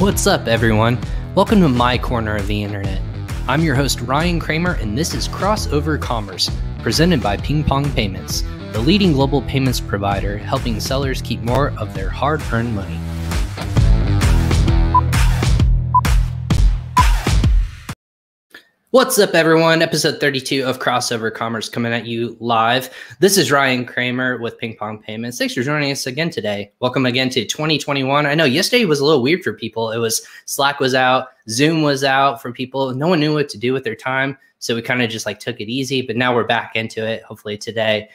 What's up, everyone? Welcome to my corner of the internet. I'm your host, Ryan Cramer, and this is Crossover Commerce, presented by Ping Pong Payments, the leading global payments provider helping sellers keep more of their hard-earned money. What's up, everyone? Episode 32 of Crossover Commerce coming at you live. This is Ryan Cramer with Ping Pong Payments. Thanks for joining us again today. Welcome again to 2021. I know yesterday was a little weird for people. It was Slack was out, Zoom was out for people. No one knew what to do with their time. So we kind of just like took it easy, but now we're back into it, hopefully today.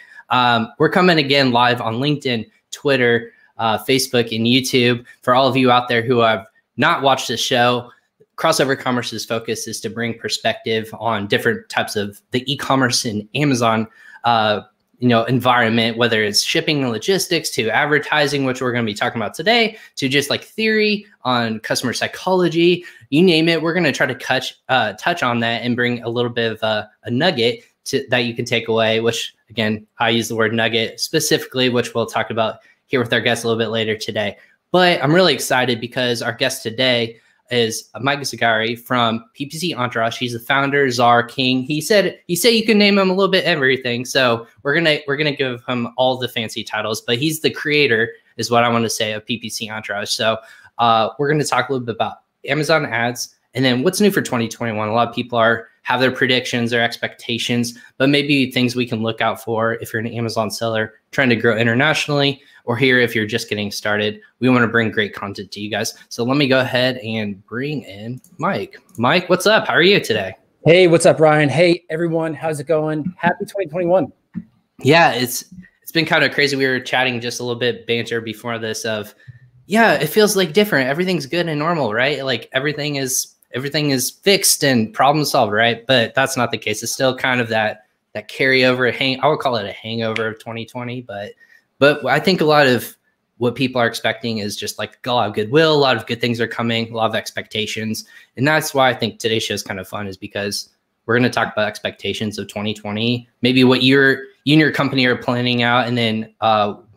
We're coming again live on LinkedIn, Twitter, Facebook, and YouTube. For all of you out there who have not watched the show, Crossover Commerce's focus is to bring perspective on different types of the e-commerce and Amazon, environment, whether it's shipping and logistics to advertising, which we're going to be talking about today, to just like theory on customer psychology, you name it. We're going to try to touch on that and bring a little bit of a nugget that you can take away, which again, I use the word nugget specifically, which we'll talk about here with our guest a little bit later today. But I'm really excited because our guest today is Mike Zagare from PPC Entourage. He's the founder, czar, king. He said you can name him a little bit everything. So we're gonna give him all the fancy titles, but he's the creator, is what I want to say, of PPC Entourage. So we're gonna talk a little bit about Amazon ads and then what's new for 2021. A lot of people have their predictions, their expectations, but maybe things we can look out for if you're an Amazon seller trying to grow internationally, or here if you're just getting started. We want to bring great content to you guys. So let me go ahead and bring in Mike. Mike, what's up? How are you today? Hey, what's up, Ryan? Hey, everyone. How's it going? Happy 2021. Yeah, it's been kind of crazy. We were chatting just a little bit banter before this of, yeah, it feels like different. Everything's good and normal, right? Like everything is fixed and problem solved, right? But that's not the case. It's still kind of that carryover, I would call it a hangover of 2020, but I think a lot of what people are expecting is just like a lot of goodwill, a lot of good things are coming, a lot of expectations. And that's why I think today's show is kind of fun, is because we're going to talk about expectations of 2020, maybe what you and your company are planning out, and then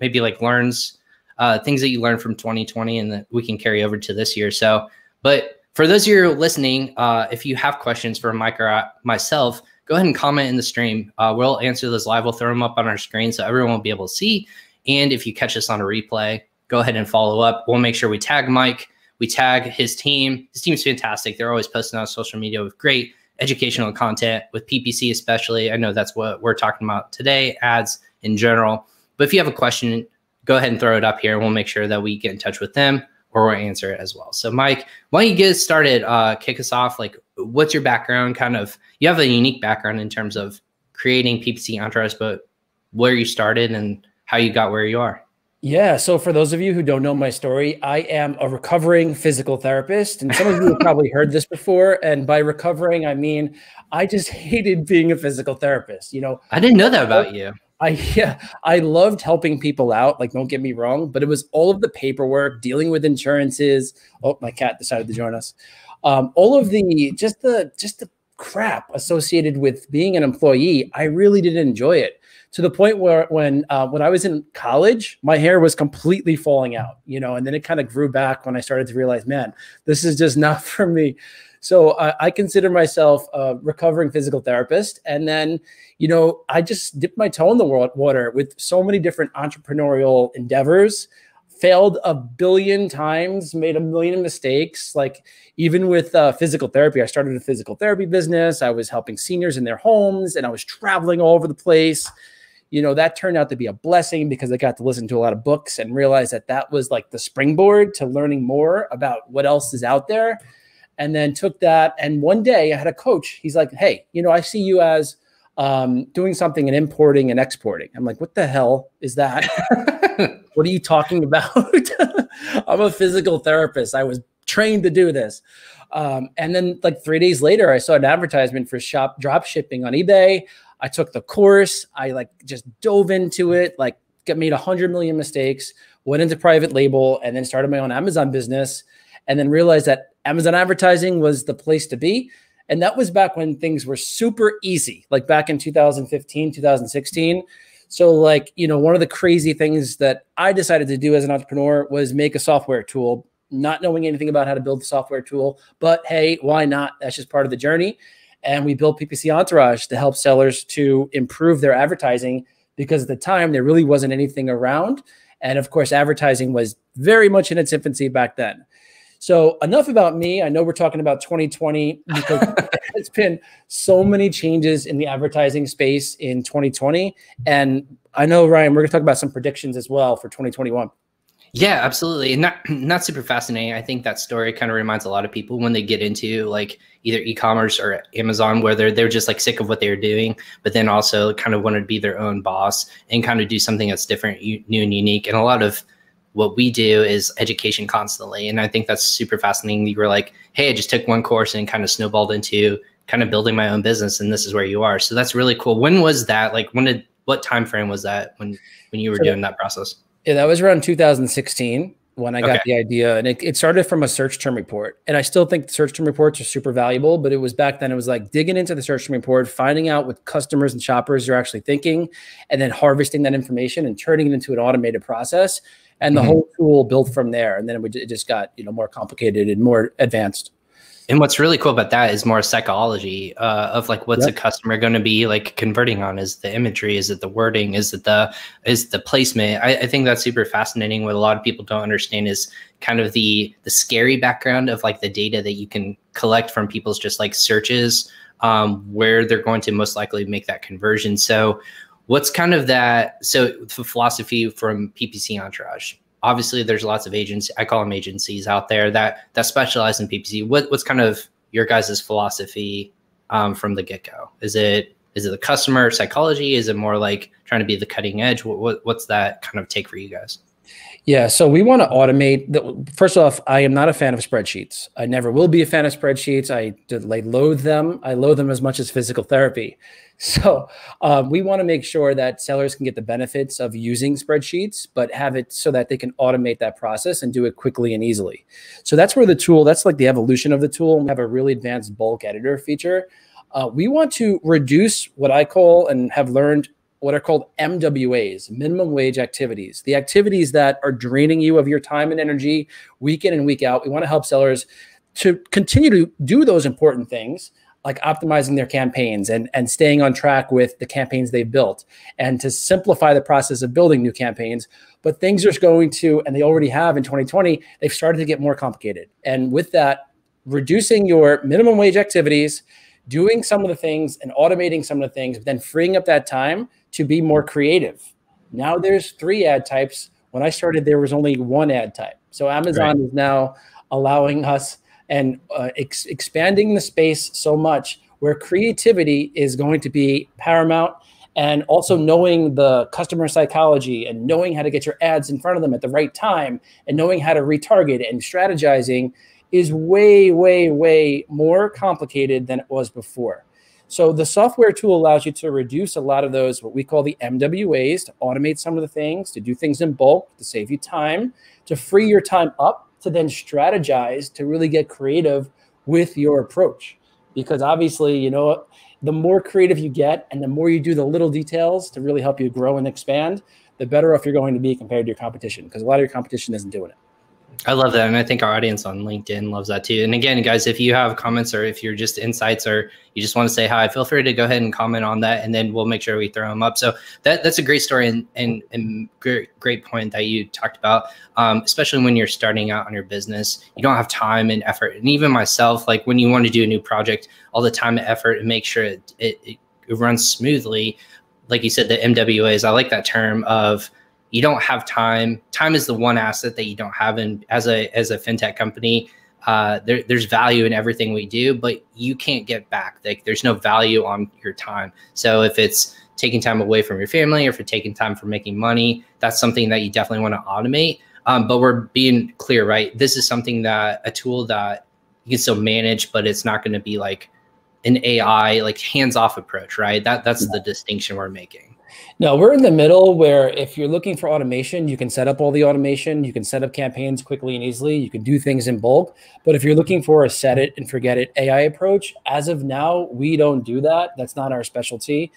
maybe like things that you learned from 2020 and that we can carry over to this year. So, but for those of you listening, if you have questions for Mike or myself, go ahead and comment in the stream. We'll answer those live. We'll throw them up on our screen so everyone will be able to see. And if you catch us on a replay, go ahead and follow up. We'll make sure we tag Mike. We tag his team. His team's fantastic. They're always posting on social media with great educational content, with PPC especially. I know that's what we're talking about today, ads in general. But if you have a question, go ahead and throw it up here, and we'll make sure that we get in touch with them, or we'll answer it as well. So Mike, why don't you get started, kick us off. Like, what's your background? Kind of, you have a unique background in terms of creating PPC Entourage, but where you started and how you got where you are. Yeah, so for those of you who don't know my story, I am a recovering physical therapist, and some of you have probably heard this before. And by recovering, I mean, I just hated being a physical therapist. You know, I didn't know that about you. I loved helping people out, like, don't get me wrong, but it was all of the paperwork, dealing with insurances. Oh, my cat decided to join us. All of the, just the crap associated with being an employee. I really didn't enjoy it, to the point where when I was in college, my hair was completely falling out, you know, and then it kind of grew back when I started to realize, man, this is just not for me. So I consider myself a recovering physical therapist. And then, you know, I just dipped my toe in the water with so many different entrepreneurial endeavors, failed 1 billion times, made 1 million mistakes. Like, even with physical therapy, I started a physical therapy business. I was helping seniors in their homes, and I was traveling all over the place. You know, that turned out to be a blessing because I got to listen to a lot of books and realize that that was like the springboard to learning more about what else is out there. And then took that, and one day I had a coach. He's like, hey, you know, I see you as doing something and importing and exporting. I'm like, what the hell is that? What are you talking about? I'm a physical therapist. I was trained to do this. And then like 3 days later, I saw an advertisement for shop drop shipping on eBay. I took the course. I like just dove into it, like made 100 million mistakes, went into private label, and then started my own Amazon business, and then realized that Amazon advertising was the place to be. And that was back when things were super easy, like back in 2015, 2016. So like, you know, one of the crazy things that I decided to do as an entrepreneur was make a software tool not knowing anything about how to build the software tool, but hey, why not? That's just part of the journey. And we built PPC Entourage to help sellers to improve their advertising, because at the time there really wasn't anything around. And of course, advertising was very much in its infancy back then. So enough about me. I know we're talking about 2020 because it's been so many changes in the advertising space in 2020. And I know, Ryan, we're going to talk about some predictions as well for 2021. Yeah, absolutely. And not super fascinating. I think that story kind of reminds a lot of people when they get into like either e-commerce or Amazon, where they're just like sick of what they're doing, but then also kind of want to be their own boss and kind of do something that's different, new and unique. And a lot of what we do is education constantly. And I think that's super fascinating. You were like, hey, I just took one course and kind of snowballed into kind of building my own business, and this is where you are. So that's really cool. When was that? Like what time frame was that when you were doing that process? Yeah, that was around 2016 when I got the idea. And it started from a search term report. And I still think search term reports are super valuable, but it was back then, it was like digging into the search term report, finding out what customers and shoppers are actually thinking, and then harvesting that information and turning it into an automated process. And the whole tool built from there. And then it just got, you know, more complicated and more advanced. And what's really cool about that is more psychology of like, what's a customer going to be like converting on? Is the imagery? Is it the wording? Is it the placement? I think that's super fascinating. What a lot of people don't understand is kind of the scary background of like the data that you can collect from people's just like searches, where they're going to most likely make that conversion. So what's kind of that? So the philosophy from PPC Entourage. Obviously, there's lots of agents. I call them agencies out there that specialize in PPC. What's kind of your guys' philosophy from the get-go? Is it the customer psychology? Is it more like trying to be the cutting edge? What's that kind of take for you guys? Yeah, so we want to automate. First off, I am not a fan of spreadsheets. I never will be a fan of spreadsheets. I loathe them. I loathe them as much as physical therapy. So we want to make sure that sellers can get the benefits of using spreadsheets, but have it so that they can automate that process and do it quickly and easily. So that's where the tool, that's like the evolution of the tool. We have a really advanced bulk editor feature. We want to reduce what I call and have learned what are called MWAs, minimum wage activities, the activities that are draining you of your time and energy week in and week out. We want to help sellers to continue to do those important things, like optimizing their campaigns and staying on track with the campaigns they've built, and to simplify the process of building new campaigns. But things are going to, and they already have in 2020, they've started to get more complicated. And with that, reducing your minimum wage activities, doing some of the things and automating some of the things, but then freeing up that time to be more creative. Now there's 3 ad types. When I started, there was only 1 ad type. So Amazon is now allowing us and expanding the space so much where creativity is going to be paramount, and also knowing the customer psychology and knowing how to get your ads in front of them at the right time and knowing how to retarget and strategizing is way, way, way more complicated than it was before. So the software tool allows you to reduce a lot of those, what we call the MWAs, to automate some of the things, to do things in bulk, to save you time, to free your time up, to then strategize, to really get creative with your approach. Because obviously, you know, the more creative you get and the more you do the little details to really help you grow and expand, the better off you're going to be compared to your competition, because a lot of your competition isn't doing it. I love that. And I think our audience on LinkedIn loves that too. And again, guys, if you have comments or if you're just insights or you just want to say hi, feel free to go ahead and comment on that. And then we'll make sure we throw them up. So that's a great story and great point that you talked about, especially when you're starting out on your business. You don't have time and effort. And even myself, like when you want to do a new project, all the time and effort and make sure it runs smoothly. Like you said, the MWAs, I like that term of you don't have time. Time is the one asset that you don't have. And as a fintech company, there's value in everything we do, but you can't get back. Like there's no value on your time. So if it's taking time away from your family or if you're taking time from making money, that's something that you definitely want to automate. But we're being clear, right? This is something that a tool that you can still manage, but it's not going to be like an AI, like hands-off approach, right? That's the distinction we're making. No, we're in the middle where if you're looking for automation, you can set up all the automation. You can set up campaigns quickly and easily. You can do things in bulk. But if you're looking for a set it and forget it AI approach, as of now, we don't do that. That's not our specialty.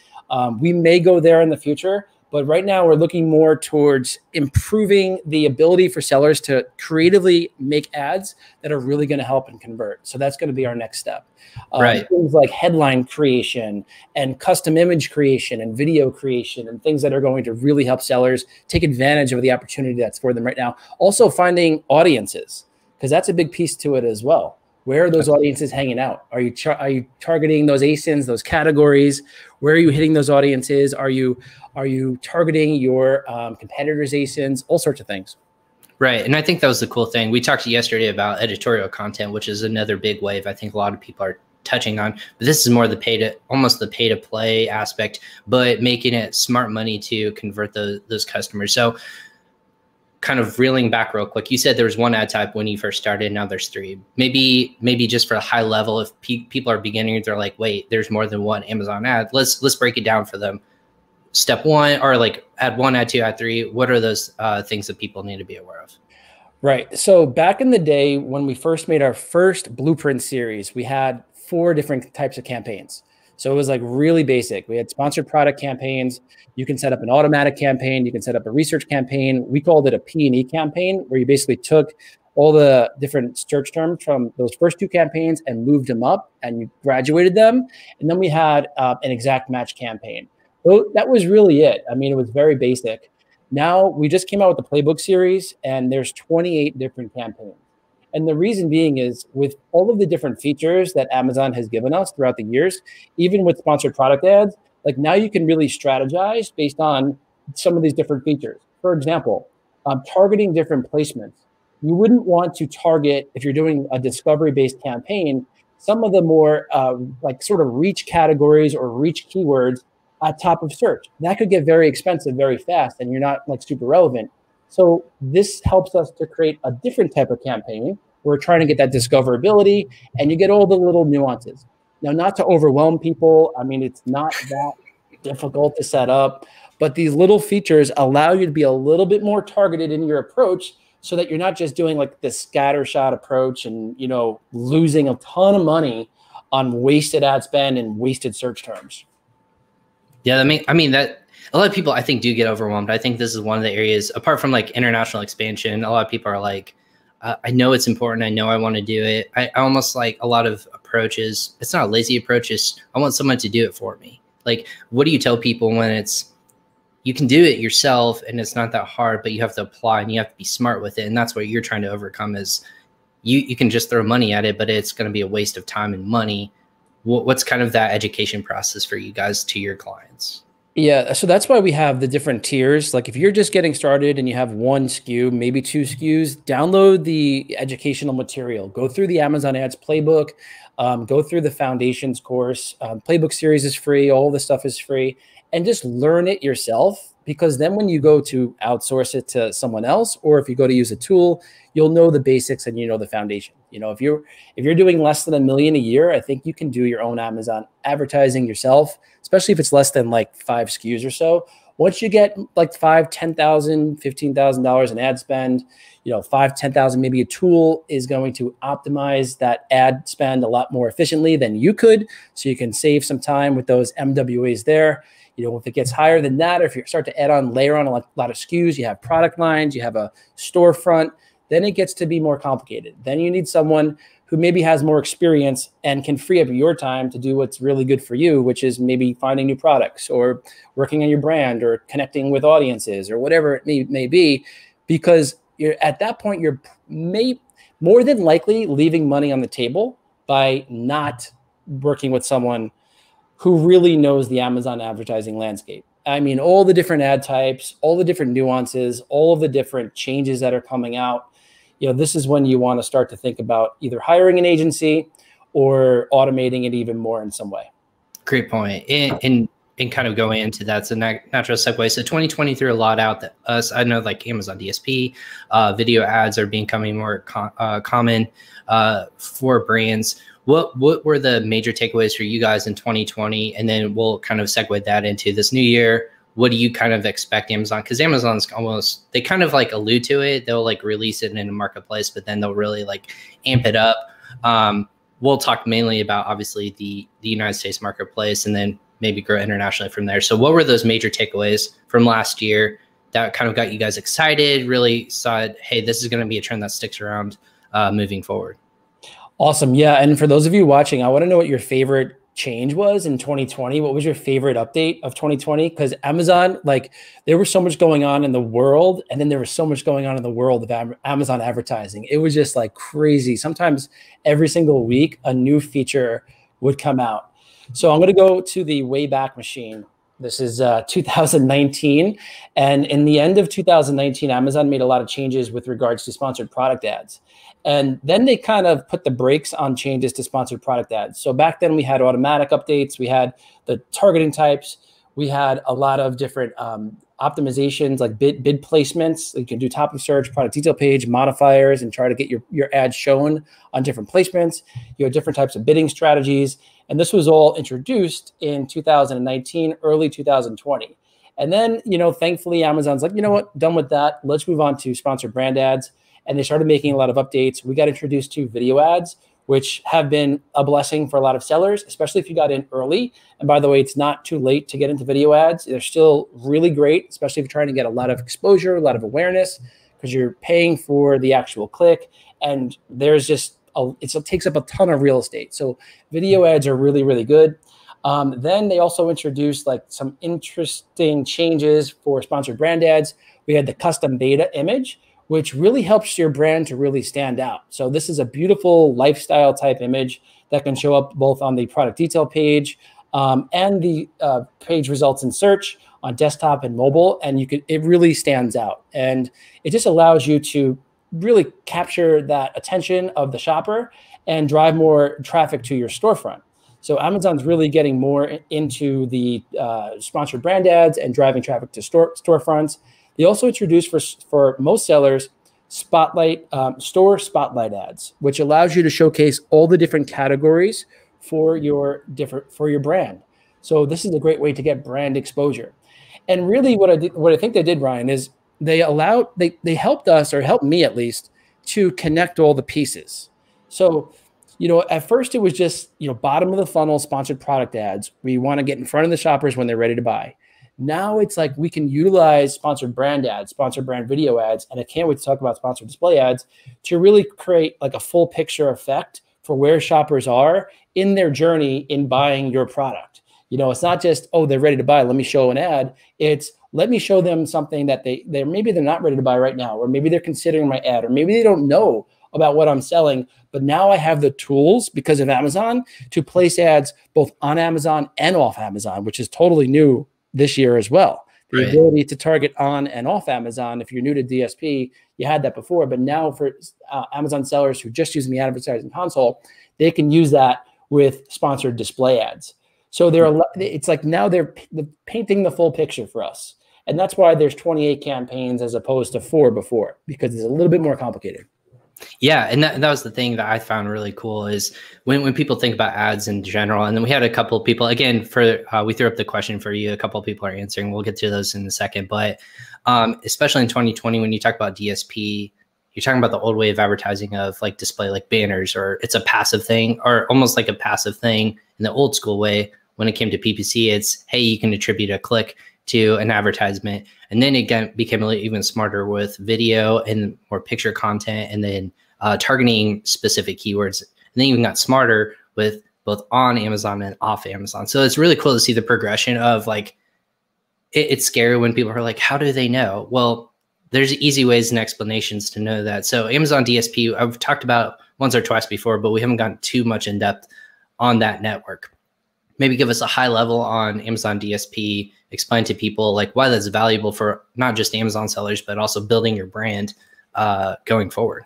We may go there in the future, But right now we're looking more towards improving the ability for sellers to creatively make ads that are really going to help and convert. So that's going to be our next step. Right. Things like headline creation and custom image creation and video creation and things that are going to really help sellers take advantage of the opportunity that's for them right now. Also finding audiences, because that's a big piece to it as well. Where are those audiences hanging out? Are you targeting those ASINs, those categories? Where are you hitting those audiences? Are you targeting your competitors' ASINs? All sorts of things. Right, and I think that was the cool thing. We talked yesterday about editorial content, which is another big wave I think a lot of people are touching on. But this is more the pay to play aspect, but making it smart money to convert those customers. So, kind of reeling back real quick, you said there was one ad type when you first started, now there's three. Maybe just for a high level, if people are beginning, they're like, wait, there's more than one Amazon ad. Let's break it down for them. Step one, or like ad one, ad two, ad three, what are those things that people need to be aware of? Right, so back in the day when we first made our first blueprint series, we had 4 different types of campaigns. So it was like really basic. We had sponsored product campaigns. You can set up an automatic campaign. You can set up a research campaign. We called it a P&E campaign, where you basically took all the different search terms from those first 2 campaigns and moved them up and you graduated them. And then we had an exact match campaign. So that was really it. I mean, it was very basic. Now we just came out with the playbook series, and there's 28 different campaigns. And the reason being is with all of the different features that Amazon has given us throughout the years, even with sponsored product ads, like now you can really strategize based on some of these different features. For example, targeting different placements. You wouldn't want to target, if you're doing a discovery-based campaign, some of the more like sort of reach categories or reach keywords at top of search. That could get very expensive very fast, and you're not like super relevant. So this helps us to create a different type of campaign. We're trying to get that discoverability, and you get all the little nuances. Now, not to overwhelm people, I mean, it's not that difficult to set up, but these little features allow you to be a little bit more targeted in your approach so that you're not just doing like this scattershot approach and, you know, losing a ton of money on wasted ad spend and wasted search terms. Yeah, a lot of people, I think, do get overwhelmed. I think this is one of the areas, apart from like international expansion, a lot of people are like, I know it's important. I know I want to do it. I almost like a lot of approaches. It's not a lazy approach. It's I want someone to do it for me. Like, what do you tell people when it's, you can do it yourself and it's not that hard, but you have to apply and you have to be smart with it. And that's what you're trying to overcome is you can just throw money at it, but it's going to be a waste of time and money. What's kind of that education process for you guys to your clients? Yeah, so that's why we have the different tiers. Like if you're just getting started and you have 1 SKU, maybe 2 SKUs, download the educational material. Go through the Amazon Ads playbook. Go through the foundations course. Playbook series is free. All the stuff is free. And just learn it yourself, because then when you go to outsource it to someone else, or if you go to use a tool, you'll know the basics and you know the foundation. You know, if you're doing less than $1 million a year, I think you can do your own Amazon advertising yourself, especially if it's less than like 5 SKUs or so. Once you get like $5,000, $10,000, $15,000 in ad spend, you know, $5,000, $10,000, maybe a tool is going to optimize that ad spend a lot more efficiently than you could. So you can save some time with those MWAs there. You know, if it gets higher than that, or if you start to layer on a lot of SKUs, you have product lines, you have a storefront, then it gets to be more complicated. Then you need someone who maybe has more experience and can free up your time to do what's really good for you, which is maybe finding new products or working on your brand or connecting with audiences or whatever it may be, because you're at that point, you're more than likely leaving money on the table by not working with someone who really knows the Amazon advertising landscape. I mean, all the different ad types, all the different nuances, all of the different changes that are coming out. You know, this is when you want to start to think about either hiring an agency or automating it even more in some way. Great point. And kind of going into that's a natural segue. So 2020 threw a lot out that us. I know like Amazon DSP, video ads are becoming more common for brands. What were the major takeaways for you guys in 2020? And then we'll kind of segue that into this new year. What do you kind of expect Amazon? Because Amazon's almost, they kind of like allude to it. They'll like release it in a marketplace, but then they'll really like amp it up. We'll talk mainly about obviously the United States marketplace and then maybe grow internationally from there. So what were those major takeaways from last year that kind of got you guys excited, really saw it, hey, this is going to be a trend that sticks around moving forward? Awesome. Yeah. And for those of you watching, I want to know what your favorite change was in 2020. What was your favorite update of 2020? Because Amazon, like, there was so much going on in the world, and then there was so much going on in the world of Amazon advertising. It was just like crazy. Sometimes every single week, a new feature would come out. So I'm going to go to the Wayback Machine. This is 2019. And in the end of 2019, Amazon made a lot of changes with regards to sponsored product ads. And then they kind of put the brakes on changes to sponsored product ads. So back then we had automatic updates. We had the targeting types. We had a lot of different optimizations, like bid placements. You can do top of search, product detail page, modifiers, and try to get your ad shown on different placements. You had different types of bidding strategies. And this was all introduced in 2019, early 2020. And then, you know, thankfully, Amazon's like, you know what, done with that. Let's move on to sponsored brand ads. And they started making a lot of updates. We got introduced to video ads, which have been a blessing for a lot of sellers, especially if you got in early. And by the way, it's not too late to get into video ads. They're still really great, especially if you're trying to get a lot of exposure, a lot of awareness, because you're paying for the actual click. And there's just, it takes up a ton of real estate. So video ads are really, really good. Then they also introduced like some interesting changes for sponsored brand ads. We had the custom beta image, which really helps your brand to really stand out. So this is a beautiful lifestyle type image that can show up both on the product detail page and the page results in search on desktop and mobile. And you could, it really stands out. And it just allows you to really capture that attention of the shopper and drive more traffic to your storefront. So Amazon's really getting more into the sponsored brand ads and driving traffic to storefronts. They also introduced for most sellers store spotlight ads, which allows you to showcase all the different categories for your brand. So this is a great way to get brand exposure. And really, what I think they did, Ryan, is they helped us, or helped me at least, to connect all the pieces. So, you know, at first it was just, you know, bottom of the funnel sponsored product ads. We want to get in front of the shoppers when they're ready to buy. Now it's like we can utilize sponsored brand ads, sponsored brand video ads, and I can't wait to talk about sponsored display ads to really create like a full picture effect for where shoppers are in their journey in buying your product. You know, it's not just, oh, they're ready to buy, let me show an ad. It's, let me show them something that maybe they're not ready to buy right now, or maybe they're considering my ad, or maybe they don't know about what I'm selling, but now I have the tools because of Amazon to place ads both on Amazon and off Amazon, which is totally new this year as well. The right. Ability to target on and off Amazon. If you're new to DSP, you had that before, but now for Amazon sellers who just use the advertising console, they can use that with sponsored display ads. So it's like now they're painting the full picture for us. And that's why there's 28 campaigns as opposed to 4 before, because it's a little bit more complicated. Yeah. And that was the thing that I found really cool is when people think about ads in general, and then we had a couple of people, again, we threw up the question for you. A couple of people are answering. We'll get to those in a second. But especially in 2020, when you talk about DSP, you're talking about the old way of advertising of like display, like banners, or it's a passive thing, or almost like a passive thing in the old school way. When it came to PPC, it's, hey, you can attribute a click to an advertisement. And then it became really even smarter with video and more picture content, and then targeting specific keywords. And then even got smarter with both on Amazon and off Amazon. So it's really cool to see the progression of like, it's scary when people are like, how do they know? Well, there's easy ways and explanations to know that. So Amazon DSP, I've talked about once or twice before, but we haven't gotten too much in depth on that network. Maybe give us a high level on Amazon DSP, explain to people like why that's valuable for not just Amazon sellers, but also building your brand going forward.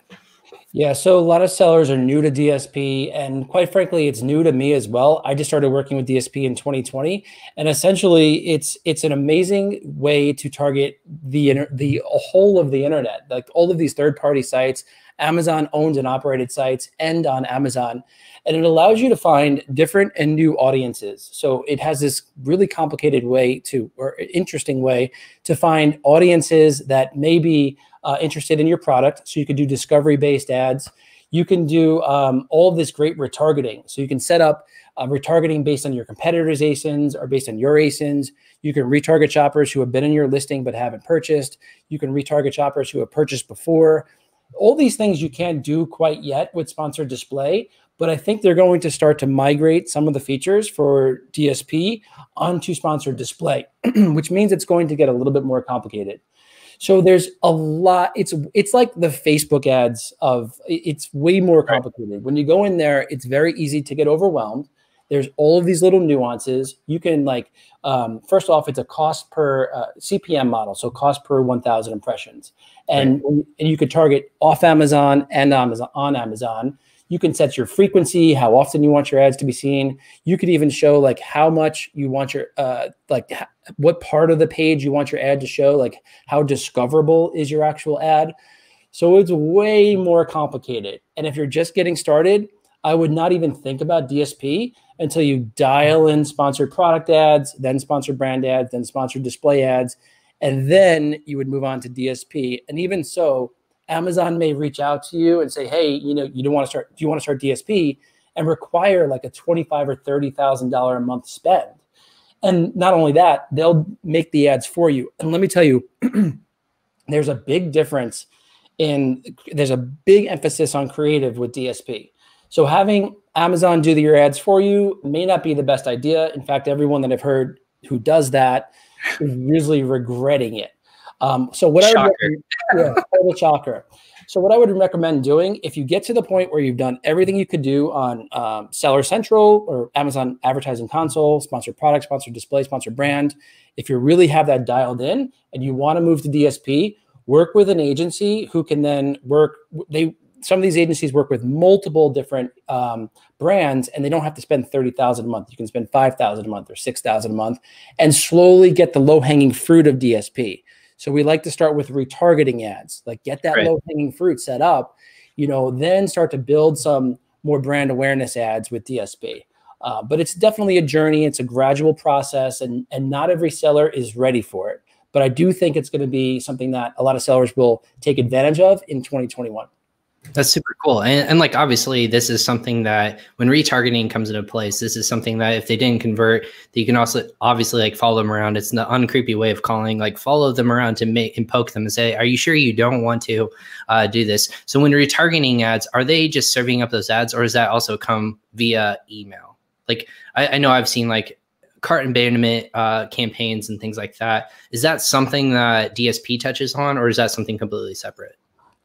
Yeah, so a lot of sellers are new to DSP, and quite frankly, it's new to me as well. I just started working with DSP in 2020, and essentially it's an amazing way to target the whole of the internet, like all of these third-party sites, Amazon owned and operated sites, and on Amazon. And it allows you to find different and new audiences. So it has this really complicated way to, or interesting way to find audiences that may be interested in your product. So you could do discovery-based ads. You can do all of this great retargeting. So you can set up retargeting based on your competitors' ASINs or based on your ASINs. You can retarget shoppers who have been in your listing but haven't purchased. You can retarget shoppers who have purchased before. All these things you can't do quite yet with sponsored display, but I think they're going to start to migrate some of the features for DSP onto sponsored display, which means it's going to get a little bit more complicated. So there's a lot, it's like the Facebook ads of, it's way more complicated. When you go in there, it's very easy to get overwhelmed. There's all of these little nuances. You can like, first off, it's a cost per CPM model. So cost per 1,000 impressions. And, and you could target off Amazon and Amazon on Amazon. You can set your frequency, how often you want your ads to be seen. You could even show like how much you want your, like what part of the page you want your ad to show, like how discoverable is your actual ad. So it's way more complicated. And if you're just getting started, I would not even think about DSP until you dial in sponsored product ads, then sponsored brand ads, then sponsored display ads. And then you would move on to DSP. And even so, Amazon may reach out to you and say, hey, you know, you don't want to start, do you want to start DSP, and require like a $25,000 or $30,000 a month spend. And not only that, they'll make the ads for you. And let me tell you, there's a big difference in, there's a big emphasis on creative with DSP. So having Amazon do your ads for you may not be the best idea. In fact, everyone that I've heard who does that is usually regretting it. So what shocker. So what I would recommend doing, if you get to the point where you've done everything you could do on Seller Central or Amazon Advertising Console, sponsored product, sponsored display, sponsored brand, if you really have that dialed in and you want to move to DSP, work with an agency who can then work. Some of these agencies work with multiple different brands, and they don't have to spend $30,000 a month. You can spend $5,000 a month or $6,000 a month, and slowly get the low-hanging fruit of DSP. So we like to start with retargeting ads, like get that low-hanging fruit set up, you know, then start to build some more brand awareness ads with DSP. But it's definitely a journey. It's a gradual process, and not every seller is ready for it. But I do think it's going to be something that a lot of sellers will take advantage of in 2021. That's super cool. And like, obviously, this is something that when retargeting comes into place, this is something that if they didn't convert, that you can also obviously like follow them around. It's an uncreepy way of calling, like follow them around to make and poke them and say, are you sure you don't want to do this? So when retargeting ads, are they just serving up those ads, or does that also come via email? Like I know I've seen like cart abandonment campaigns and things like that. Is that something that DSP touches on, or is that something completely separate?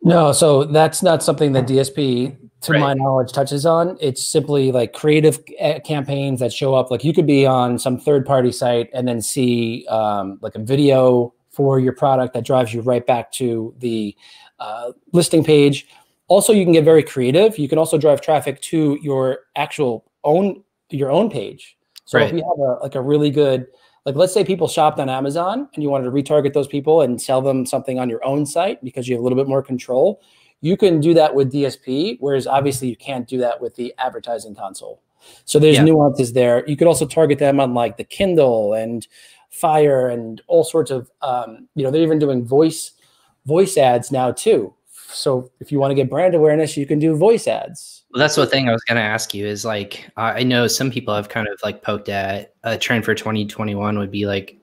No, so that's not something that DSP, to my knowledge, touches on. It's simply like creative campaigns that show up. Like you could be on some third-party site and then see like a video for your product that drives you right back to the listing page. Also, you can get very creative. You can also drive traffic to your actual own page. So if you have a really good, like let's say people shopped on Amazon and you wanted to retarget those people and sell them something on your own site because you have a little bit more control, you can do that with DSP, whereas obviously you can't do that with the advertising console. So there's nuances there. You could also target them on like the Kindle and Fire and all sorts of, you know, they're even doing voice ads now too. So if you want to get brand awareness, you can do voice ads. Well, that's the thing I was going to ask you is like, I know some people have kind of like poked at a trend for 2021 would be like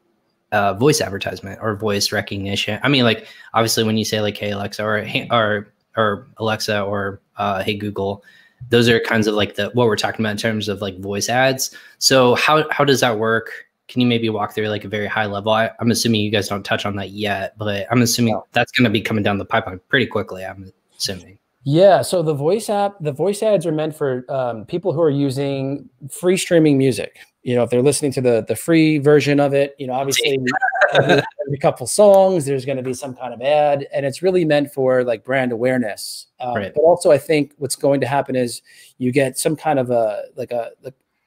voice advertisement or voice recognition. I mean, like obviously when you say like, hey, Alexa or Alexa or hey, Google, those are kinds of like what we're talking about in terms of like voice ads. So how does that work? Can you maybe walk through like a very high level? I'm assuming you guys don't touch on that yet, but I'm assuming that's going to be coming down the pipeline pretty quickly, I'm assuming. Yeah. So the voice ads are meant for people who are using free streaming music. You know, if they're listening to the free version of it, you know, obviously every couple songs, there's going to be some kind of ad, and it's really meant for like brand awareness. But also I think what's going to happen is you get some kind of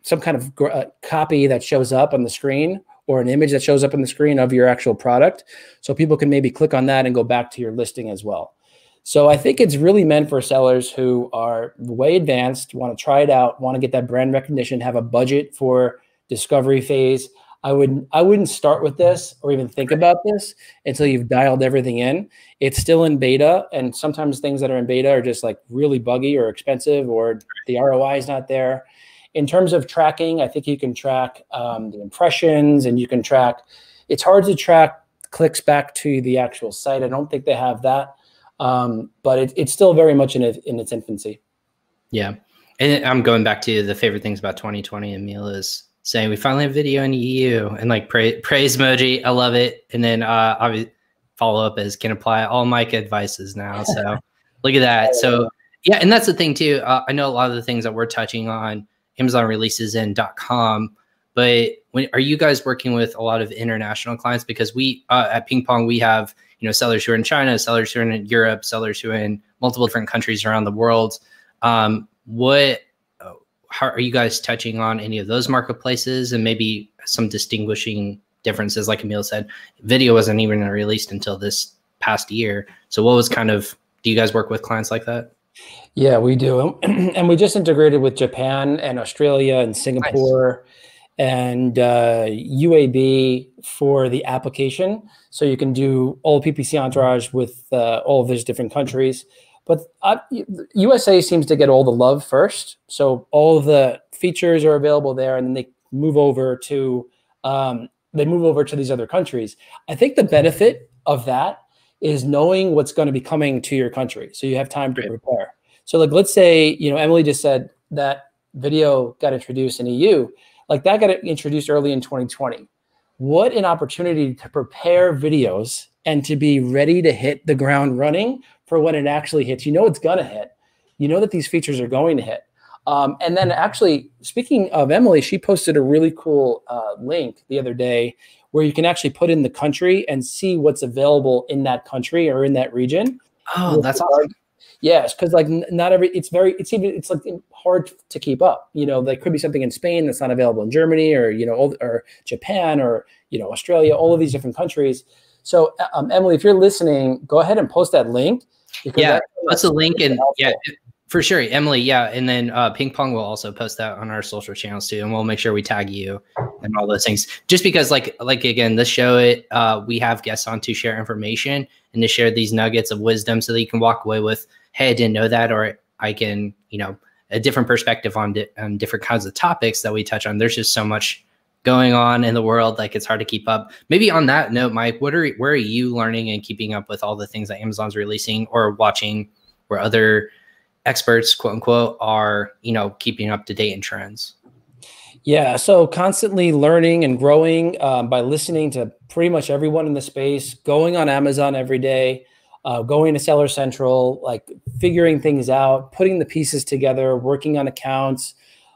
some kind of copy that shows up on the screen or an image that shows up on the screen of your actual product. So people can maybe click on that and go back to your listing as well. So I think it's really meant for sellers who are way advanced, want to try it out, want to get that brand recognition, have a budget for discovery phase. I wouldn't start with this or even think about this until you've dialed everything in. It's still in beta, and sometimes things that are in beta are just like really buggy or expensive, or the ROI is not there. In terms of tracking, I think you can track the impressions, and you can track, it's hard to track clicks back to the actual site. I don't think they have that, but it's still very much in its infancy. Yeah, and I'm going back to the favorite things about 2020, Emil, is saying we finally have video in the EU, and like praise emoji, I love it. And then obviously follow up is can apply all Mike advices now. So look at that. So yeah, and that's the thing too. I know a lot of the things that we're touching on, Amazon releases in .com, but when are you guys working with a lot of international clients? Because we at Ping Pong, we have, you know, sellers who are in China, sellers who are in Europe, sellers who are in multiple different countries around the world. How are you guys touching on any of those marketplaces, and maybe some distinguishing differences? Like Emil said, video wasn't even released until this past year. So what was kind of, do you guys work with clients like that? Yeah, we do. And we just integrated with Japan and Australia and Singapore. Nice. And UAB for the application. So you can do all PPC Entourage with all of those different countries. But USA seems to get all the love first. So all the features are available there, and then they move over to these other countries. I think the benefit of that is knowing what's going to be coming to your country, so you have time to prepare. So like, let's say, you know, Emily just said that video got introduced in EU, like that got introduced early in 2020. What an opportunity to prepare videos and to be ready to hit the ground running for when it actually hits. You know it's gonna hit. You know that these features are going to hit. And then actually, speaking of Emily, she posted a really cool link the other day where you can actually put in the country and see what's available in that country or in that region. Oh, that's awesome. Yes, because like not every, it's like hard to keep up. You know, there could be something in Spain that's not available in Germany, or, you know, or Japan, or, you know, Australia, all of these different countries. So Emily, if you're listening, go ahead and post that link. Yeah, that's a link, and yeah, for sure, Emily. Yeah, and then Ping Pong will also post that on our social channels too, and we'll make sure we tag you and all those things. Just because, like again, this show, we have guests on to share information and to share these nuggets of wisdom, so that you can walk away with, hey, I didn't know that, or I can, you know, a different perspective on different kinds of topics that we touch on. There's just so much going on in the world, like it's hard to keep up. Maybe on that note, Mike, where are you learning and keeping up with all the things that Amazon's releasing, or watching where other experts, quote unquote, are, you know, keeping up to date in trends? Yeah, so constantly learning and growing by listening to pretty much everyone in the space, going on Amazon every day, going to Seller Central, like figuring things out, putting the pieces together, working on accounts,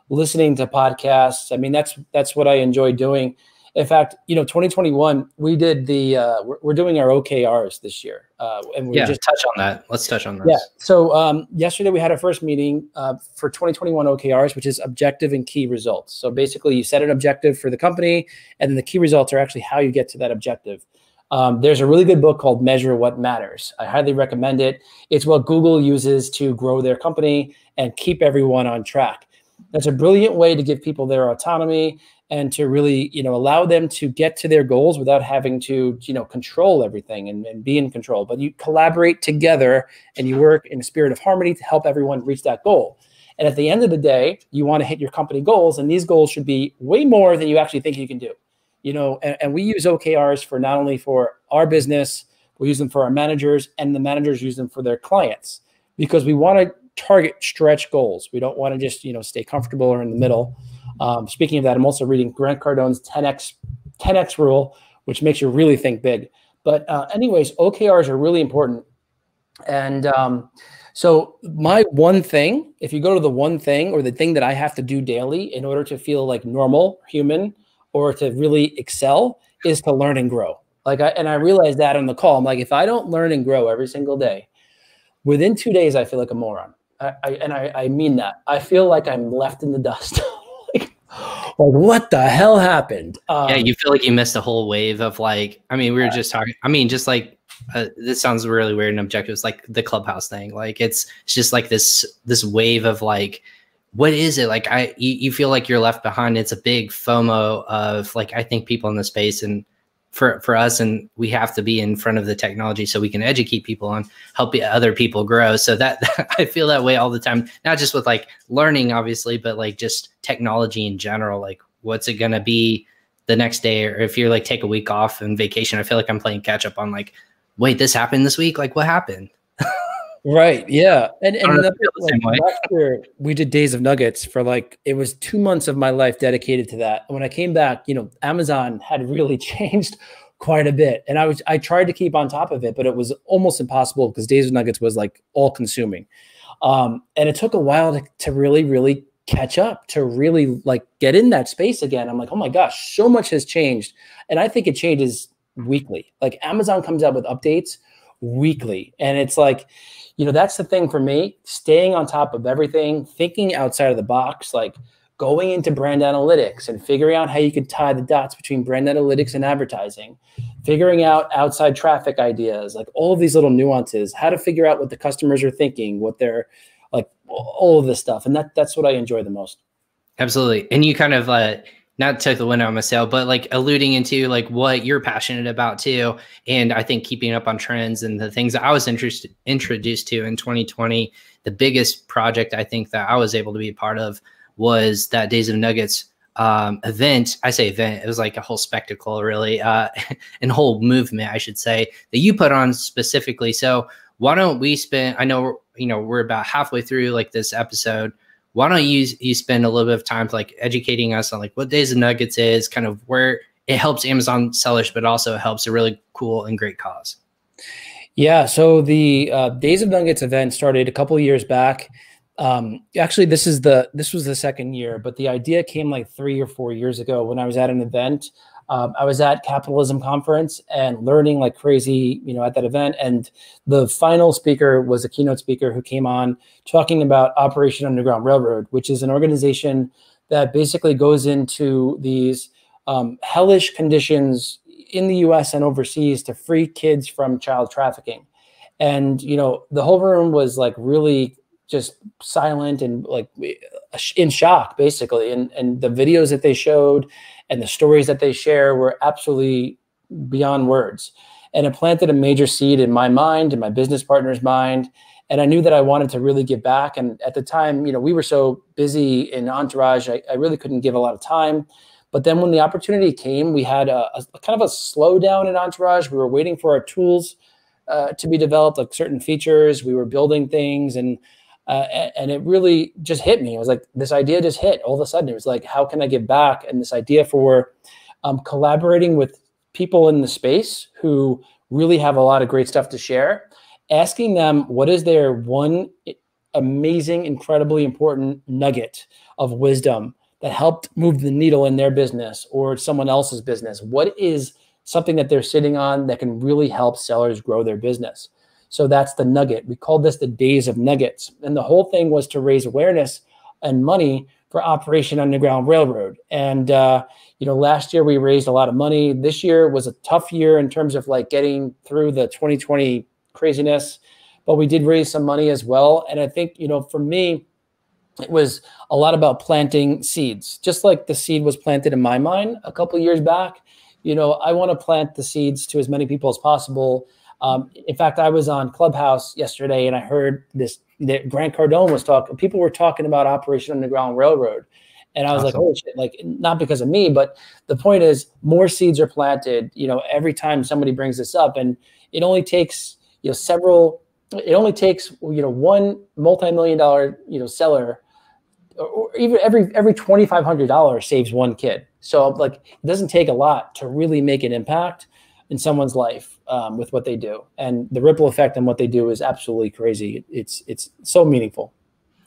listening to podcasts. I mean, that's what I enjoy doing. In fact, you know, 2021, we did the we're doing our OKRs this year, and we just touch on that. Let's touch on that. Yeah. So yesterday we had our first meeting for 2021 OKRs, which is objective and key results. So basically, you set an objective for the company, and then the key results are actually how you get to that objective. There's a really good book called Measure What Matters. I highly recommend it. It's what Google uses to grow their company and keep everyone on track. That's a brilliant way to give people their autonomy and to really, you know, allow them to get to their goals without having to, you know, control everything and be in control. But you collaborate together and you work in a spirit of harmony to help everyone reach that goal. And at the end of the day, you want to hit your company goals, and these goals should be way more than you actually think you can do. You know, and we use OKRs for not only for our business, we use them for our managers, and the managers use them for their clients, because we want to target stretch goals. We don't want to just, you know, stay comfortable or in the middle. Speaking of that, I'm also reading Grant Cardone's 10X rule, which makes you really think big. But anyways, OKRs are really important. And so my one thing, if you go to the one thing or the thing that I have to do daily in order to feel like normal human or to really excel, is to learn and grow. Like I realized that on the call. I'm like, if I don't learn and grow every single day, within 2 days, I feel like a moron. I mean that. I feel like I'm left in the dust. like what the hell happened? Yeah, you feel like you missed a whole wave of, like, I mean, we were just talking, I mean, just like, this sounds really weird and objective. It's like the Clubhouse thing. Like, it's just like this wave of like what is it? Like you feel like you're left behind. It's a big FOMO of like, I think people in the space and for us, and we have to be in front of the technology so we can educate people on help other people grow. So that I feel that way all the time, not just with like learning obviously, but like just technology in general. Like what's it going to be the next day? Or if you're like, take a week off and vacation, I feel like I'm playing catch up on like, wait, this happened this week. Like what happened? Right. Yeah. And another, like, last year, we did Days of Nuggets for like, it was 2 months of my life dedicated to that. And when I came back, you know, Amazon had really changed quite a bit. And I tried to keep on top of it, but it was almost impossible because Days of Nuggets was like all consuming. And it took a while to really catch up, to really like get in that space again. I'm like, oh my gosh, so much has changed. And I think it changes weekly. Like Amazon comes out with updates weekly. And it's like, you know, that's the thing for me, staying on top of everything, thinking outside of the box, like going into brand analytics and figuring out how you could tie the dots between brand analytics and advertising, figuring out outside traffic ideas, like all of these little nuances, how to figure out what the customers are thinking, what they're like, all of this stuff. And that's what I enjoy the most. Absolutely. And you kind of, not took the wind out of my sail, but like alluding into like what you're passionate about too. And I think keeping up on trends and the things that I was introduced to in 2020, the biggest project I think that I was able to be a part of was that Days of Nuggets event. I say event, it was like a whole spectacle really, and whole movement, I should say, that you put on specifically. So why don't we spend, I know, you know, we're about halfway through like this episode. Why don't you spend a little bit of time like educating us on like what Days of Nuggets is, kind of where it helps Amazon sellers, but also helps a really cool and great cause. Yeah. So the Days of Nuggets event started a couple of years back. Actually, this was the second year, but the idea came like 3 or 4 years ago when I was at an event. I was at Capitalism Conference and learning like crazy, you know, at that event. And the final speaker was a keynote speaker who came on talking about Operation Underground Railroad, which is an organization that basically goes into these hellish conditions in the US and overseas to free kids from child trafficking. And, you know, the whole room was like really just silent and like in shock basically. And the videos that they showed and the stories that they share were absolutely beyond words. And it planted a major seed in my mind and my business partner's mind. And I knew that I wanted to really give back. And at the time, you know, we were so busy in Entourage, I really couldn't give a lot of time. But then when the opportunity came, we had a kind of a slowdown in Entourage. We were waiting for our tools to be developed, like certain features. We were building things and it really just hit me. I was like, this idea just hit all of a sudden. It was like, how can I give back? And this idea for collaborating with people in the space who really have a lot of great stuff to share, asking them what is their one amazing, incredibly important nugget of wisdom that helped move the needle in their business or someone else's business? What is something that they're sitting on that can really help sellers grow their business? So that's the nugget. We called this the Days of Nuggets. And the whole thing was to raise awareness and money for Operation Underground Railroad. And, you know, last year we raised a lot of money. This year was a tough year in terms of like getting through the 2020 craziness, but we did raise some money as well. And I think, you know, for me, it was a lot about planting seeds, just like the seed was planted in my mind a couple of years back. You know, I want to plant the seeds to as many people as possible. In fact, I was on Clubhouse yesterday and I heard this, that Grant Cardone was talking, people were talking about Operation Underground Railroad. And I was awesome. Like, oh shit, like not because of me, but the point is more seeds are planted, you know, every time somebody brings this up. And it only takes, you know, one multi-million-dollar, you know, seller, or even every $2,500 saves one kid. So like, it doesn't take a lot to really make an impact in someone's life with what they do, and the ripple effect on what they do is absolutely crazy. It's so meaningful.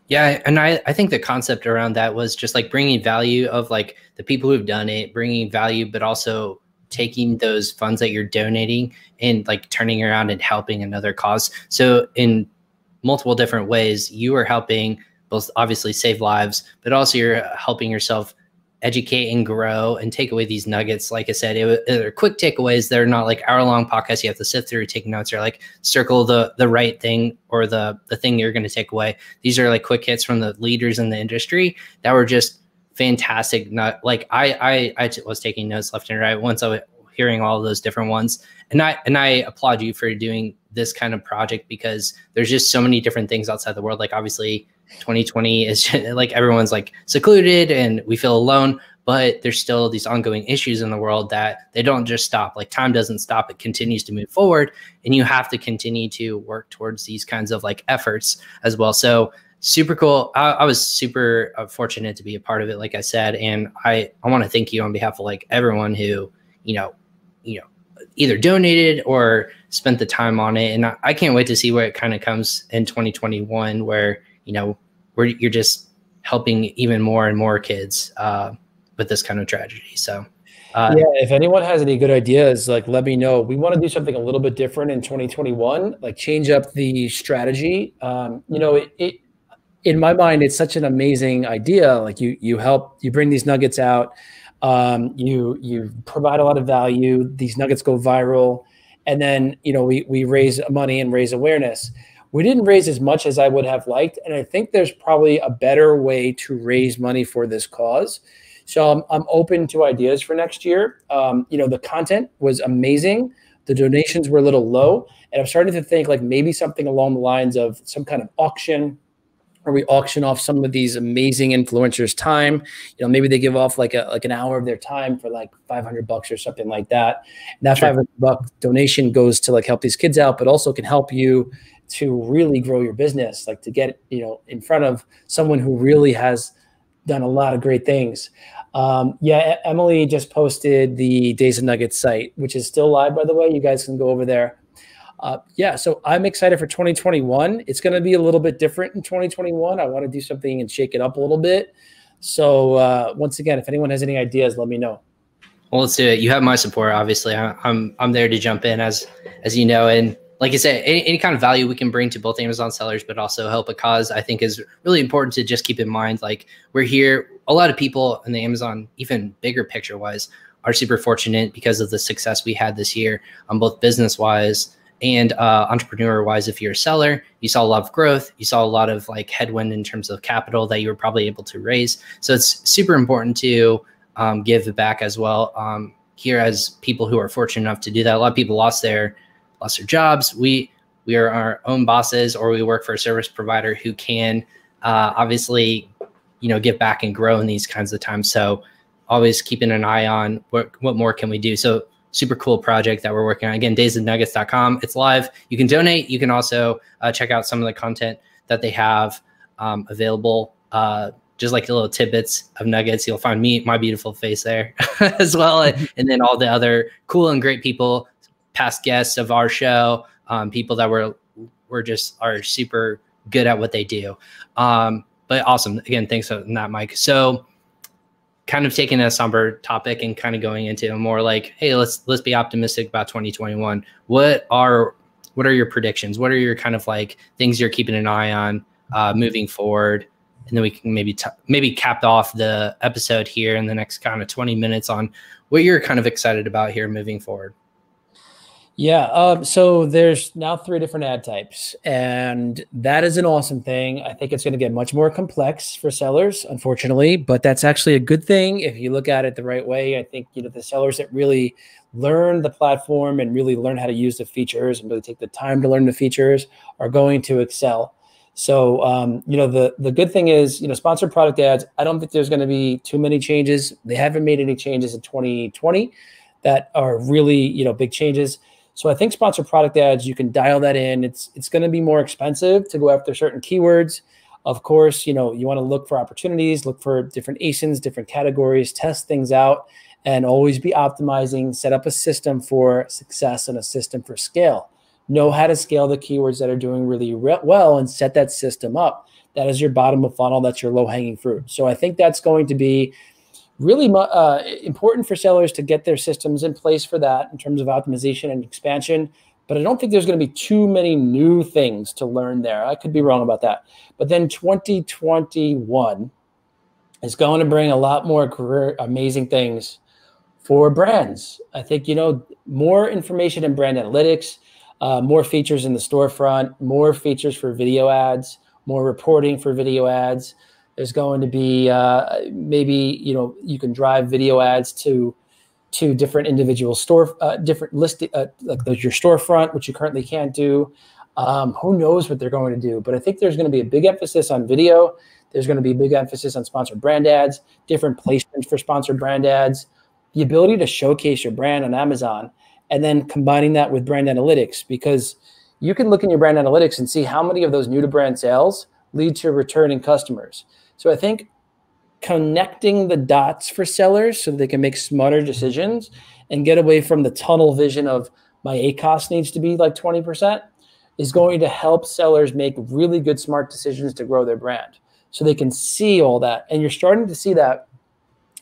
Yeah. And I think the concept around that was just like bringing value of like the people who've done it, bringing value, but also taking those funds that you're donating and like turning around and helping another cause. So in multiple different ways, you are helping both obviously save lives, but also you're helping yourself educate and grow and take away these nuggets. Like I said, they're quick takeaways. They're not like hour-long podcasts you have to sift through, take notes, or like circle the right thing or the thing you're going to take away. These are like quick hits from the leaders in the industry that were just fantastic. Not like I was taking notes left and right once I was hearing all of those different ones. And I applaud you for doing this kind of project, because there's just so many different things outside the world. Like obviously 2020 is just, like everyone's like secluded and we feel alone, but there's still these ongoing issues in the world that they don't just stop. Like time doesn't stop. It continues to move forward, and you have to continue to work towards these kinds of like efforts as well. So super cool. I was super fortunate to be a part of it, like I said, and I want to thank you on behalf of like everyone who, you know, either donated or spent the time on it. And I can't wait to see where it kind of comes in 2021, where, you know, you're just helping even more and more kids with this kind of tragedy. So yeah, if anyone has any good ideas, like let me know. We want to do something a little bit different in 2021, like change up the strategy. You know, it in my mind, it's such an amazing idea. Like you bring these nuggets out, you provide a lot of value. These nuggets go viral, and then you know we raise money and raise awareness. We didn't raise as much as I would have liked, and I think there's probably a better way to raise money for this cause. So I'm open to ideas for next year. You know, the content was amazing. The donations were a little low, and I'm starting to think like maybe something along the lines of some kind of auction, where we auction off some of these amazing influencers' time. You know, maybe they give off like an hour of their time for like $500 or something like that. And that sure. $500 donation goes to like help these kids out, but also can help you to really grow your business, like to get, you know, in front of someone who really has done a lot of great things. Yeah, Emily just posted the Days of Nuggets site, which is still live, by the way. You guys can go over there. Yeah, so I'm excited for 2021. It's going to be a little bit different in 2021. I want to do something and shake it up a little bit. So once again, if anyone has any ideas, let me know. Well, let's do it. You have my support, obviously. I'm there to jump in, as you know, and like I said, any kind of value we can bring to both Amazon sellers, but also help a cause, I think is really important to just keep in mind. Like we're here, a lot of people in the Amazon, even bigger picture wise, are super fortunate because of the success we had this year on both business wise and entrepreneur wise. If you're a seller, you saw a lot of growth, you saw a lot of like headwind in terms of capital that you were probably able to raise. So it's super important to give back as well here as people who are fortunate enough to do that. A lot of people lost their jobs. We are our own bosses, or we work for a service provider who can obviously, you know, give back and grow in these kinds of times. So always keeping an eye on what more can we do. So super cool project that we're working on. Again, daysofnuggets.com. It's live. You can donate. You can also check out some of the content that they have available. Just like the little tidbits of nuggets. You'll find me, my beautiful face there as well. And then all the other cool and great people, past guests of our show, people that are super good at what they do. But awesome. Again, thanks for that, Mike. So kind of taking a somber topic and kind of going into a more like, hey, let's be optimistic about 2021. What are your predictions? What are your kind of like things you're keeping an eye on moving forward? And then we can maybe cap off the episode here in the next kind of 20 minutes on what you're kind of excited about here moving forward. Yeah. So there's now 3 different ad types, and that is an awesome thing. I think it's going to get much more complex for sellers, unfortunately, but that's actually a good thing. If you look at it the right way, I think, you know, the sellers that really learn the platform and really learn how to use the features and really take the time to learn the features are going to excel. So, you know, the good thing is, you know, sponsored product ads, I don't think there's going to be too many changes. They haven't made any changes in 2020 that are really, you know, big changes. So I think sponsored product ads, you can dial that in. It's going to be more expensive to go after certain keywords. Of course, you know, you want to look for opportunities, look for different ASINs, different categories, test things out, and always be optimizing, set up a system for success and a system for scale. Know how to scale the keywords that are doing really well and set that system up. That is your bottom of funnel. That's your low-hanging fruit. So I think that's going to be really important for sellers to get their systems in place for that in terms of optimization and expansion. But I don't think there's going to be too many new things to learn there. I could be wrong about that. But then 2021, It's going to bring a lot more amazing things for brands. I think, you know, more information in brand analytics, more features in the storefront, more features for video ads, more reporting for video ads. There's going to be maybe, you know, you can drive video ads to different individual store, different listing, like your storefront, which you currently can't do. Who knows what they're going to do? But I think there's going to be a big emphasis on video. There's going to be a big emphasis on sponsored brand ads, different placements for sponsored brand ads, the ability to showcase your brand on Amazon, and then combining that with brand analytics, because you can look in your brand analytics and see how many of those new to brand sales lead to returning customers. So I think connecting the dots for sellers so they can make smarter decisions and get away from the tunnel vision of my ACOS needs to be like 20% is going to help sellers make really good, smart decisions to grow their brand. So they can see all that, and you're starting to see that.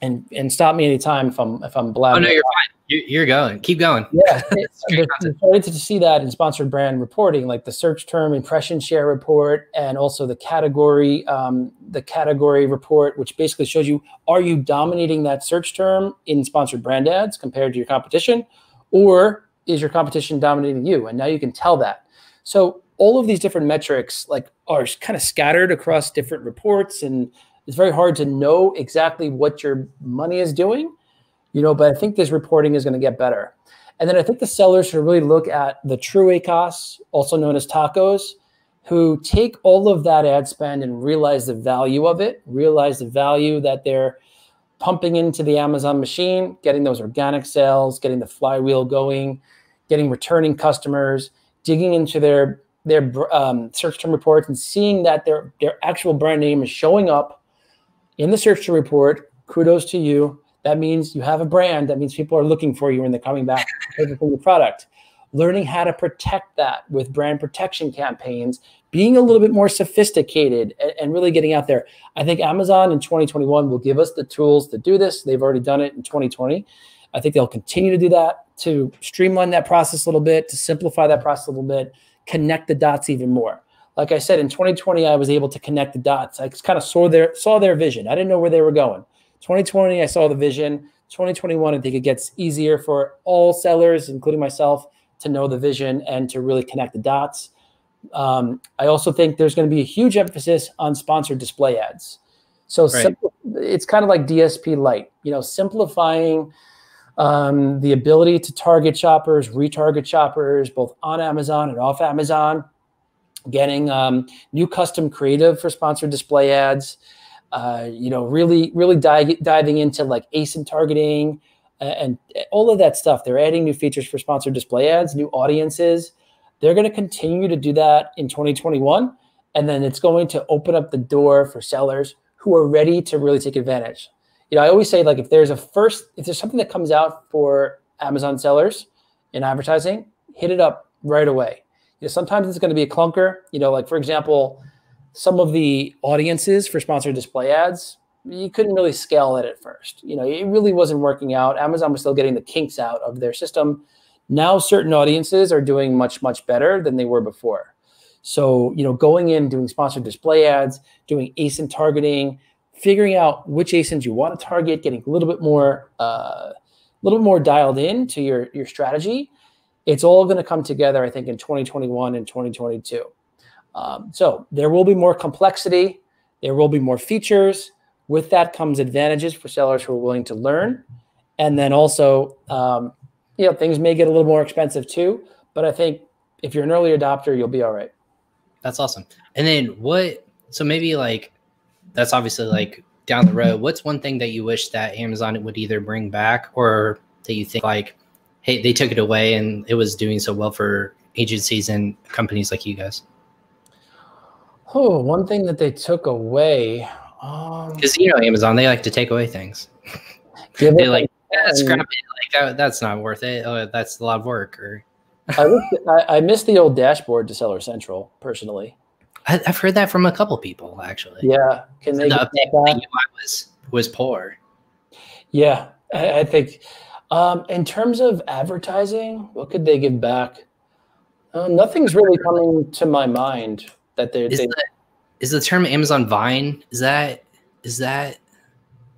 And stop me anytime if I'm blabbing. Oh no, you're fine. You're going. Keep going. Yeah, you're starting to see that in sponsored brand reporting, like the search term impression share report, and also the category report, which basically shows you, are you dominating that search term in sponsored brand ads compared to your competition, or is your competition dominating you? And now you can tell that. So all of these different metrics like are kind of scattered across different reports, and it's very hard to know exactly what your money is doing, you know, but I think this reporting is going to get better. And then I think the sellers should really look at the true ACOS, also known as tacos, who take all of that ad spend and realize the value of it, realize the value that they're pumping into the Amazon machine, getting those organic sales, getting the flywheel going, getting returning customers, digging into their search term reports and seeing that their actual brand name is showing up in the search term report. Kudos to you. That means you have a brand. That means people are looking for you and they're coming back for your product. Learning how to protect that with brand protection campaigns, being a little bit more sophisticated and really getting out there. I think Amazon in 2021 will give us the tools to do this. They've already done it in 2020. I think they'll continue to do that, to streamline that process a little bit, to simplify that process a little bit, connect the dots even more. Like I said, in 2020, I was able to connect the dots. I kind of saw their vision. I didn't know where they were going. 2020, I saw the vision. 2021, I think it gets easier for all sellers, including myself, to know the vision and to really connect the dots. I also think there's going to be a huge emphasis on sponsored display ads. So right. It's kind of like DSP light, you know, simplifying the ability to target shoppers, retarget shoppers, both on Amazon and off Amazon, getting new custom creative for sponsored display ads, you know, really diving into like ASIN targeting and all of that stuff. They're adding new features for sponsored display ads, new audiences. They're going to continue to do that in 2021. And then it's going to open up the door for sellers who are ready to really take advantage. You know, I always say, like, if there's something that comes out for Amazon sellers in advertising, hit it up right away. You know, sometimes it's going to be a clunker, you know, like for example, some of the audiences for sponsored display ads, you couldn't really scale it at first. You know, it really wasn't working out. Amazon was still getting the kinks out of their system. Now certain audiences are doing much, much better than they were before. So, you know, going in, doing sponsored display ads, doing ASIN targeting, figuring out which ASINs you want to target, getting a little bit more dialed in to your strategy. It's all going to come together, I think, in 2021 and 2022. So there will be more complexity. There will be more features. With that comes advantages for sellers who are willing to learn. And then also, you know, things may get a little more expensive too, but I think if you're an early adopter, you'll be all right. That's awesome. And then so maybe like, that's obviously like down the road. What's one thing that you wish that Amazon would either bring back, or that you think like, hey, they took it away and it was doing so well for agencies and companies like you guys? Oh, one thing that they took away. Because you know, Amazon, they like to take away things. They like, yeah, scrap it. Like that's not worth it. Oh, that's a lot of work. Or I miss the old dashboard to Seller Central personally. I've heard that from a couple people, actually. Yeah. Can they get that? The UI was poor. Yeah, I think. In terms of advertising, what could they give back? Nothing's really coming to my mind that they're. Is the term Amazon Vine? Is that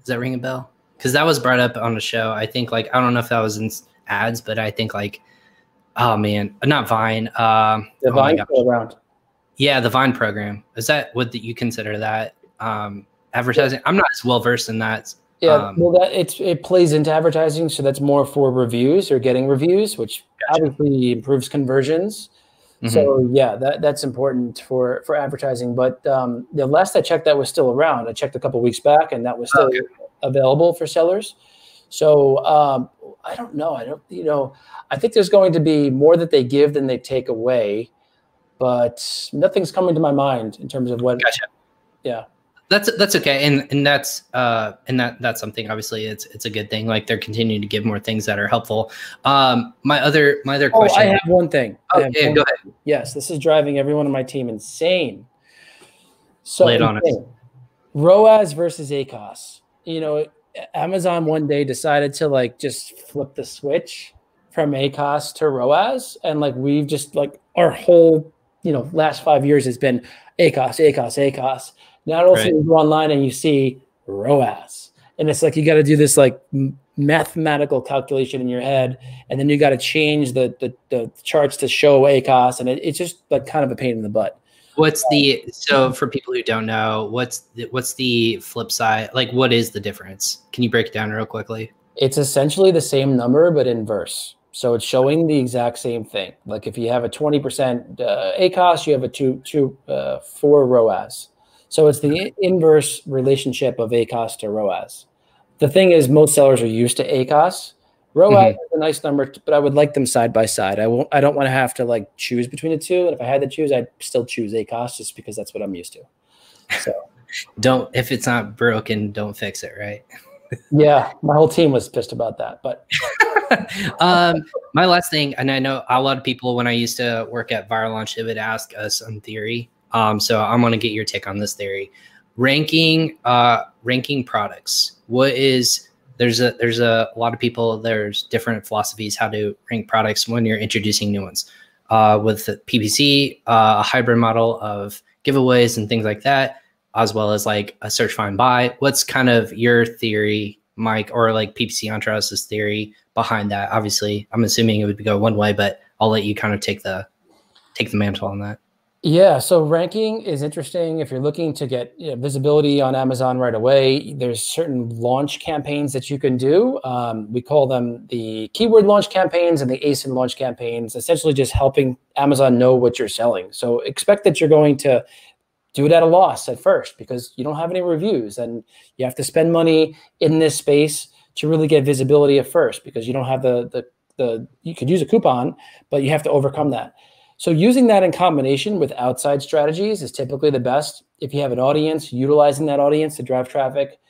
Does that ring a bell? Because that was brought up on the show. I think, like, I don't know if that was in ads, but I think, like, oh man, not Vine. The Vine program. Yeah, the Vine program. Is that what you consider that advertising? Yeah. I'm not as well versed in that. Yeah, well, it plays into advertising, so that's more for reviews or getting reviews, which obviously improves conversions. Mm-hmm. So yeah, that's important for advertising. But the last I checked, that was still around. I checked a couple of weeks back, and that was still available for sellers. So I don't know. I think there's going to be more that they give than they take away, but nothing's coming to my mind in terms of what. Gotcha. Yeah. That's okay, and that's something. Obviously, it's a good thing. Like, they're continuing to give more things that are helpful. My other question. I have one thing. Oh, yeah, go ahead. Yes, this is driving everyone on my team insane. So lay it on us. ROAS versus ACOS. You know, Amazon one day decided to like just flip the switch from ACOS to ROAS, and like we've just like our whole last 5 years has been ACOS, ACOS, ACOS. Now also you go online and you see ROAS, and it's like you got to do this like mathematical calculation in your head, and then you got to change the charts to show ACOS, and it's just like kind of a pain in the butt. So for people who don't know, what's the flip side? Like, what is the difference? Can you break it down real quickly? It's essentially the same number but inverse. So it's showing the exact same thing. Like if you have a 20% ACOS, you have a 4 ROAS. So it's the inverse relationship of ACOS to ROAS. The thing is, most sellers are used to ACOS. ROAS is a nice number, but I would like them side by side. I don't want to have to like choose between the two. And if I had to choose, I'd still choose ACOS just because that's what I'm used to. So if it's not broken, don't fix it, right? Yeah, my whole team was pissed about that. But my last thing, and I know a lot of people when I used to work at Viral Launch, they would ask us on theory. So I'm going to get your take on this theory. Ranking products. There's a lot of people, there's different philosophies how to rank products when you're introducing new ones. With the PPC, a hybrid model of giveaways and things like that, as well as like a search, find, buy. What's kind of your theory, Mike, or like PPC Entourage's theory behind that? Obviously, I'm assuming it would go one way, but I'll let you kind of take the mantle on that. Yeah, so ranking is interesting. If you're looking to get visibility on Amazon right away, there's certain launch campaigns that you can do. We call them the keyword launch campaigns and the ASIN launch campaigns, essentially just helping Amazon know what you're selling. So expect that you're going to do it at a loss at first because you don't have any reviews and you have to spend money in this space to really get visibility at first because you don't have the you could use a coupon, but you have to overcome that. So using that in combination with outside strategies is typically the best. If you have an audience, utilizing that audience to drive traffic,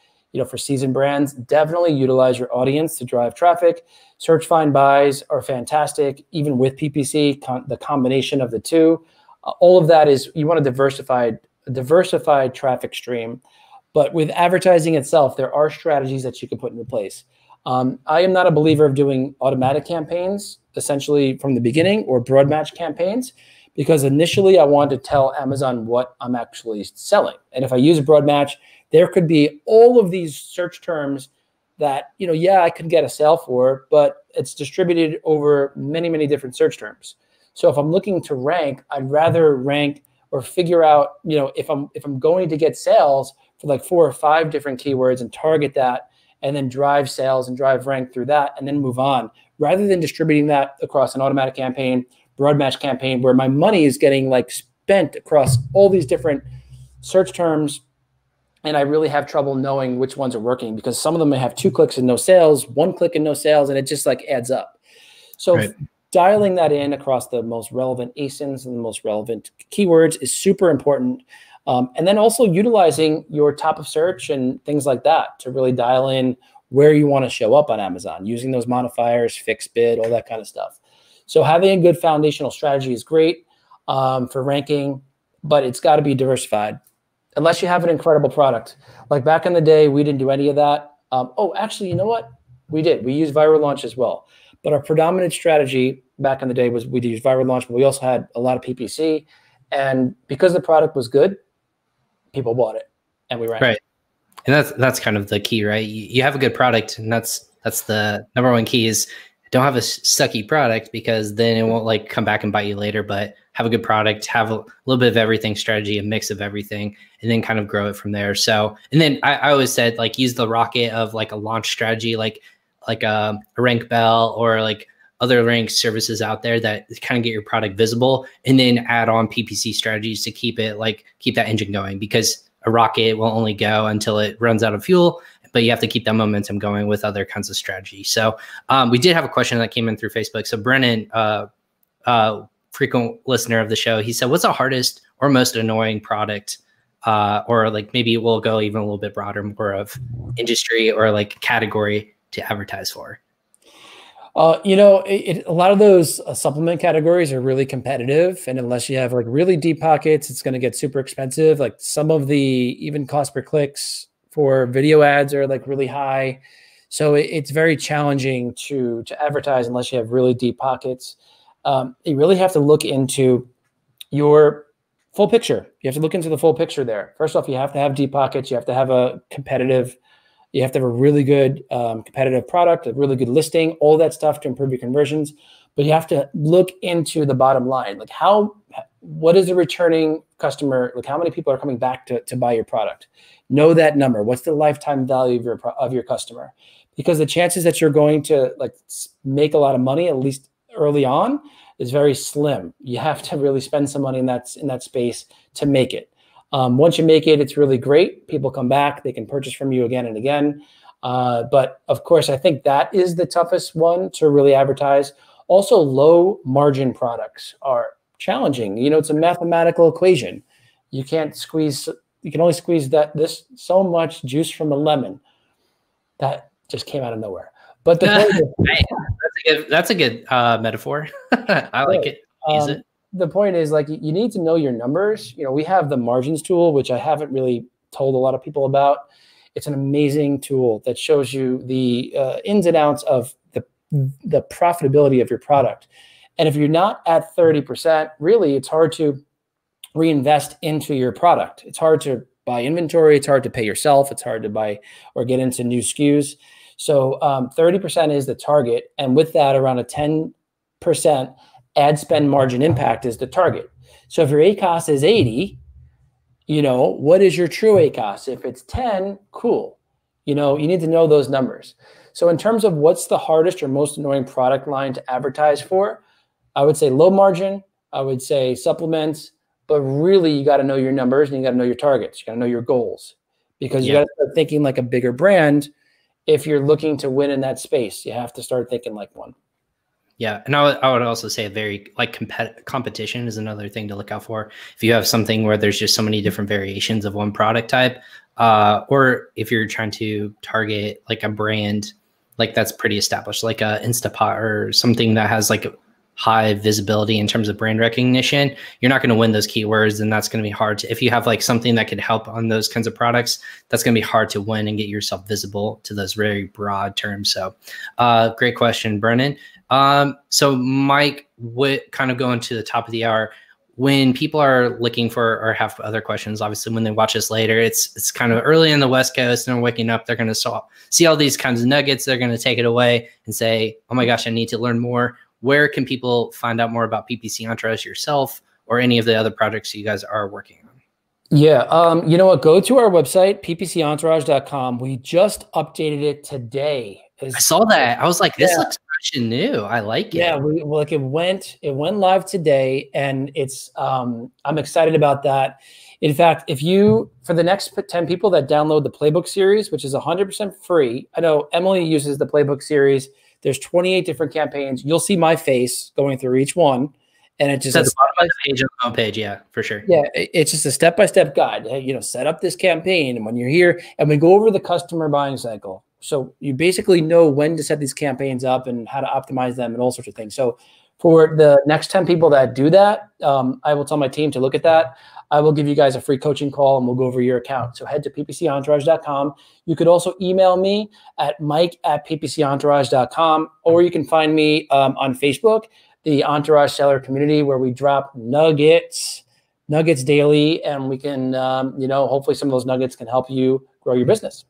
for seasoned brands, definitely utilize your audience to drive traffic. Search, find, buys are fantastic. Even with PPC, the combination of the two, all of that is, you want a diversified traffic stream. But with advertising itself, there are strategies that you can put into place. I am not a believer of doing automatic campaigns, essentially from the beginning, or broad match campaigns, because initially I want to tell Amazon what I'm actually selling. And if I use a broad match, there could be all of these search terms that, I could get a sale for, but it's distributed over many, many different search terms. So if I'm looking to rank, I'd rather rank or figure out, if I'm going to get sales for like 4 or 5 different keywords and target that, and then drive sales and drive rank through that, and then move on, rather than distributing that across an automatic campaign, broad match campaign, where my money is getting like spent across all these different search terms, and I really have trouble knowing which ones are working because some of them may have 2 clicks and no sales, 1 click and no sales, and it just like adds up. So dialing that in across the most relevant ASINs and the most relevant keywords is super important. And then also utilizing your top of search and things like that to really dial in where you want to show up on Amazon, using those modifiers, fixed bid, all that kind of stuff. So having a good foundational strategy is great for ranking, but it's got to be diversified unless you have an incredible product. Like back in the day, we didn't do any of that. Oh, actually, you know what? We did. We used Viral Launch as well. But our predominant strategy back in the day was we'd use Viral Launch, but we also had a lot of PPC. And because the product was good, people bought it and we ranked. Right. And that's kind of the key, right? You have a good product, and that's the number one key is don't have a sucky product, because then it won't like come back and bite you later. But have a good product, have a little bit of everything strategy, a mix of everything, and then kind of grow it from there. So, and then I always said, like, use the rocket of like a launch strategy, like a Rank Bell or like other rank services out there that kind of get your product visible, and then add on PPC strategies to keep it like, keep that engine going, because a rocket will only go until it runs out of fuel, but you have to keep that momentum going with other kinds of strategy. So we did have a question that came in through Facebook. So Brennan, frequent listener of the show, he said, what's the hardest or most annoying product, or like maybe we'll go even a little bit broader, more of industry or like category to advertise for? You know, a lot of those supplement categories are really competitive. And unless you have like really deep pockets, it's going to get super expensive. Like some of the even cost per clicks for video ads are like really high. So it's very challenging to advertise unless you have really deep pockets. You really have to look into your full picture. You have to look into the full picture there. First off, you have to have deep pockets. You have to have a competitive, you have to have a really good competitive product, a really good listing, all that stuff to improve your conversions. But you have to look into the bottom line. Like what is the returning customer? Like how many people are coming back to buy your product? Know that number. What's the lifetime value of your customer? Because the chances that you're going to like make a lot of money, at least early on, is very slim. You have to really spend some money in that space to make it. Once you make it, it's really great. People come back, they can purchase from you again and again. But of course, I think that is the toughest one to really advertise. Also, low margin products are challenging. You know, it's a mathematical equation. You can only squeeze this so much juice from a lemon. That just came out of nowhere. But that's a good metaphor. I like it. Use it. The point is, like, you need to know your numbers. You know, we have the margins tool, which I haven't really told a lot of people about. It's an amazing tool that shows you the ins and outs of the profitability of your product. And if you're not at 30%, really, it's hard to reinvest into your product. It's hard to buy inventory. It's hard to pay yourself. It's hard to buy or get into new SKUs. So 30% is the target. And with that, around a 10% ad spend margin impact is the target. So if your ACOS is 80, you know, what is your true ACOS? If it's 10, cool. You know, you need to know those numbers. So in terms of what's the hardest or most annoying product line to advertise for, I would say low margin. I would say supplements. But really, you got to know your numbers, and you got to know your targets. You got to know your goals, because you got to start thinking like a bigger brand. If you're looking to win in that space, you have to start thinking like one. Yeah. And I would also say very like competition is another thing to look out for. If you have something where there's just so many different variations of one product type, or if you're trying to target like a brand, like that's pretty established, like a Instapot or something that has like high visibility in terms of brand recognition, you're not going to win those keywords. And that's going to be hard to, if you have like something that could help on those kinds of products, that's going to be hard to win and get yourself visible to those very broad terms. So great question, Brennan. So Mike, what kind of going to the top of the hour, when people are looking for or have other questions, obviously when they watch us later, it's kind of early in the West Coast and they're waking up, they're going to see all these kinds of nuggets. They're going to take it away and say, oh my gosh, I need to learn more. Where can people find out more about PPC Entourage yourself or any of the other projects you guys are working on? Yeah. You know what? Go to our website, PPCEntourage.com. We just updated it today. I saw that. I was like, this looks fresh and new. I like it. Yeah. Like it went live today, and it's, I'm excited about that. In fact, for the next 10 people that download the playbook series, which is 100% free. I know Emily uses the playbook series. There's 28 different campaigns. You'll see my face going through each one. And it just says the homepage. Yeah, for sure. Yeah. It's just a step-by-step guide. Hey, you know, set up this campaign, and when you're here, and we go over the customer buying cycle. So you basically know when to set these campaigns up and how to optimize them and all sorts of things. So for the next 10 people that do that, I will tell my team to look at that. I will give you guys a free coaching call, and we'll go over your account. So head to PPCEntourage.com. You could also email me at mike@PPCEntourage.com, or you can find me on Facebook, the Entourage Seller Community, where we drop nuggets daily, and we can, you know, hopefully some of those nuggets can help you grow your business.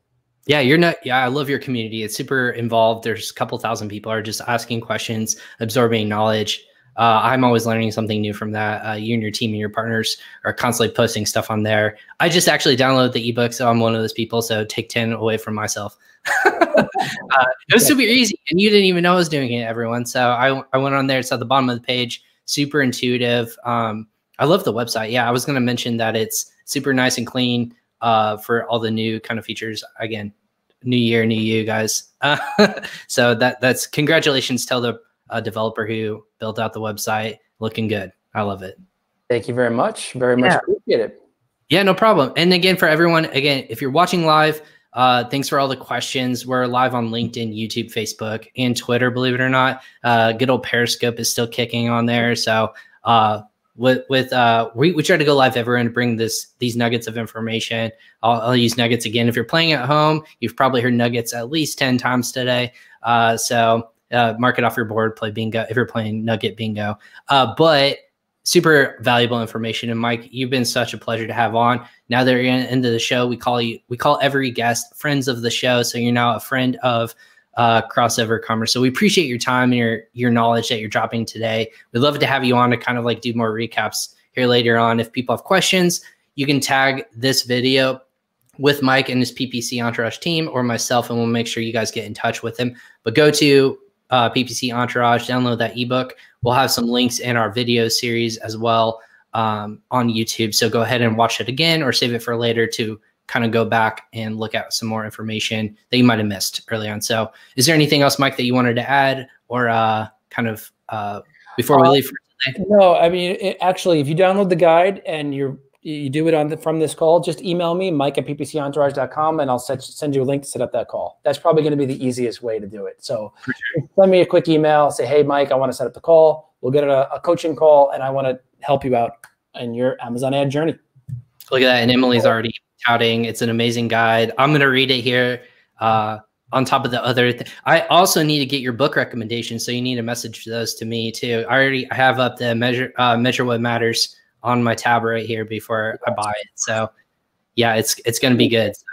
Yeah, you're not. Yeah, I love your community. It's super involved. There's a couple thousand people are just asking questions, absorbing knowledge. I'm always learning something new from that. You and your team and your partners are constantly posting stuff on there. I just actually downloaded the ebook, so I'm one of those people. So take 10 away from myself. It was super easy, and you didn't even know I was doing it, everyone. So I went on there. It's at the bottom of the page. Super intuitive. I love the website. Yeah, I was going to mention that it's super nice and clean for all the new kind of features. Again, new year, new you guys. So that's congratulations. Tell the developer who built out the website, looking good. I love it. Thank you very much. Very much appreciate it. Yeah, no problem. And again, for everyone, again, if you're watching live, thanks for all the questions. We're live on LinkedIn, YouTube, Facebook, and Twitter, believe it or not. Good old Periscope is still kicking on there. So we try to go live everywhere and bring these nuggets of information. I'll use nuggets again. If you're playing at home, you've probably heard nuggets at least 10 times today. Mark it off your board, play bingo if you're playing nugget bingo. But super valuable information. And Mike, you've been such a pleasure to have on. Now that you're in the end of the show, we call every guest friends of the show. So you're now a friend of Crossover Commerce. So we appreciate your time and your knowledge that you're dropping today. We'd love to have you on to kind of like do more recaps here later on. If people have questions, you can tag this video with Mike and his PPC Entourage team or myself, and we'll make sure you guys get in touch with him. But go to PPC Entourage, download that ebook. We'll have some links in our video series as well on YouTube. So go ahead and watch it again or save it for later to kind of go back and look at some more information that you might have missed early on. So is there anything else, Mike, that you wanted to add or before we leave for today? No, I mean, actually, if you download the guide and you do it from this call, just email me, mike@ppcentourage.com, and I'll send you a link to set up that call. That's probably going to be the easiest way to do it. So send me a quick email, say, hey, Mike, I want to set up the call. We'll get a coaching call, and I want to help you out in your Amazon ad journey. Look at that. And Emily's already touting. It's an amazing guide. I'm going to read it here on top of the other. I also need to get your book recommendations, so you need to message those to me too. I have up the Measure What Matters on my tab right here before I buy it. So yeah, it's going to be good. So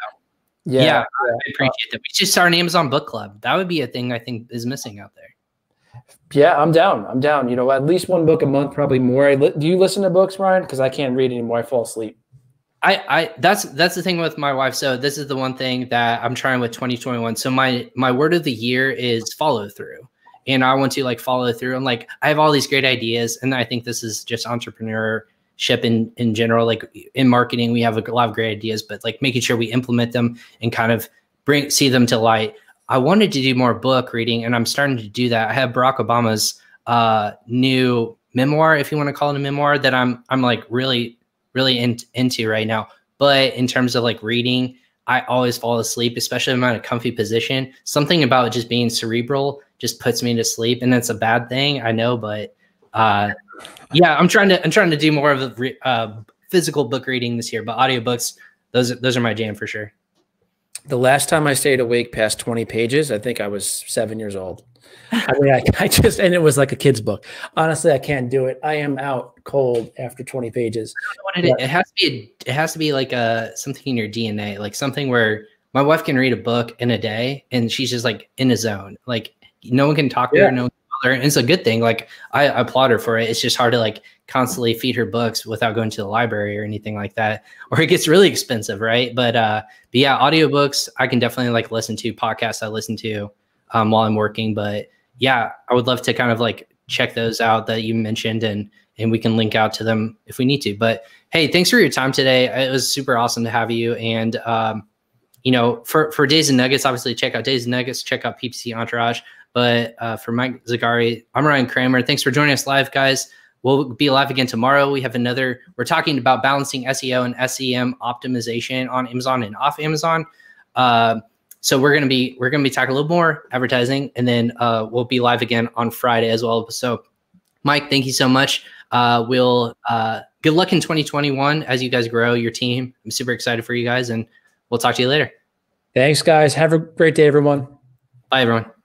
yeah, I appreciate that. We should start an Amazon book club. That would be a thing I think is missing out there. Yeah, I'm down. You know, at least one book a month, probably more. Do you listen to books, Ryan? 'Cause I can't read anymore. I fall asleep. That's the thing with my wife. So this is the one thing that I'm trying with 2021. So my word of the year is follow through. And I want to like follow through. I'm like, I have all these great ideas. And I think this is just entrepreneurship in general, like in marketing, we have a lot of great ideas, but like making sure we implement them and kind of see them to light. I wanted to do more book reading, and I'm starting to do that. I have Barack Obama's new memoir, if you want to call it a memoir, that I'm like really, really into right now. But in terms of like reading, I always fall asleep, especially if I'm in a comfy position. Something about just being cerebral just puts me to sleep, and that's a bad thing, I know, but yeah, I'm trying to do more of a physical book reading this year, but audiobooks, those are my jam for sure. The last time I stayed awake past 20 pages, I think I was 7 years old. I mean, and it was like a kid's book. Honestly, I can't do it. I am out cold after 20 pages. I don't know what it has to be. It has to be like something in your DNA, like something where my wife can read a book in a day and she's just like in a zone. Like no one can talk to her. No one can bother her. And it's a good thing. Like I applaud her for it. It's just hard to like constantly feed her books without going to the library or anything like that, or it gets really expensive. Right. But yeah, audiobooks, I can definitely like listen to podcasts. I listen to while I'm working, but yeah, I would love to kind of like check those out that you mentioned, and we can link out to them if we need to. But hey, thanks for your time today. It was super awesome to have you. And, you know, for Days and Nuggets, obviously check out Days and Nuggets, check out PPC Entourage. But for Mike Zagare, I'm Ryan Cramer. Thanks for joining us live, guys. We'll be live again tomorrow. We're talking about balancing SEO and SEM optimization on Amazon and off Amazon. So we're gonna be talking a little more advertising, and then we'll be live again on Friday as well. So, Mike, thank you so much. Good luck in 2021 as you guys grow your team. I'm super excited for you guys, and we'll talk to you later. Thanks, guys. Have a great day, everyone. Bye, everyone.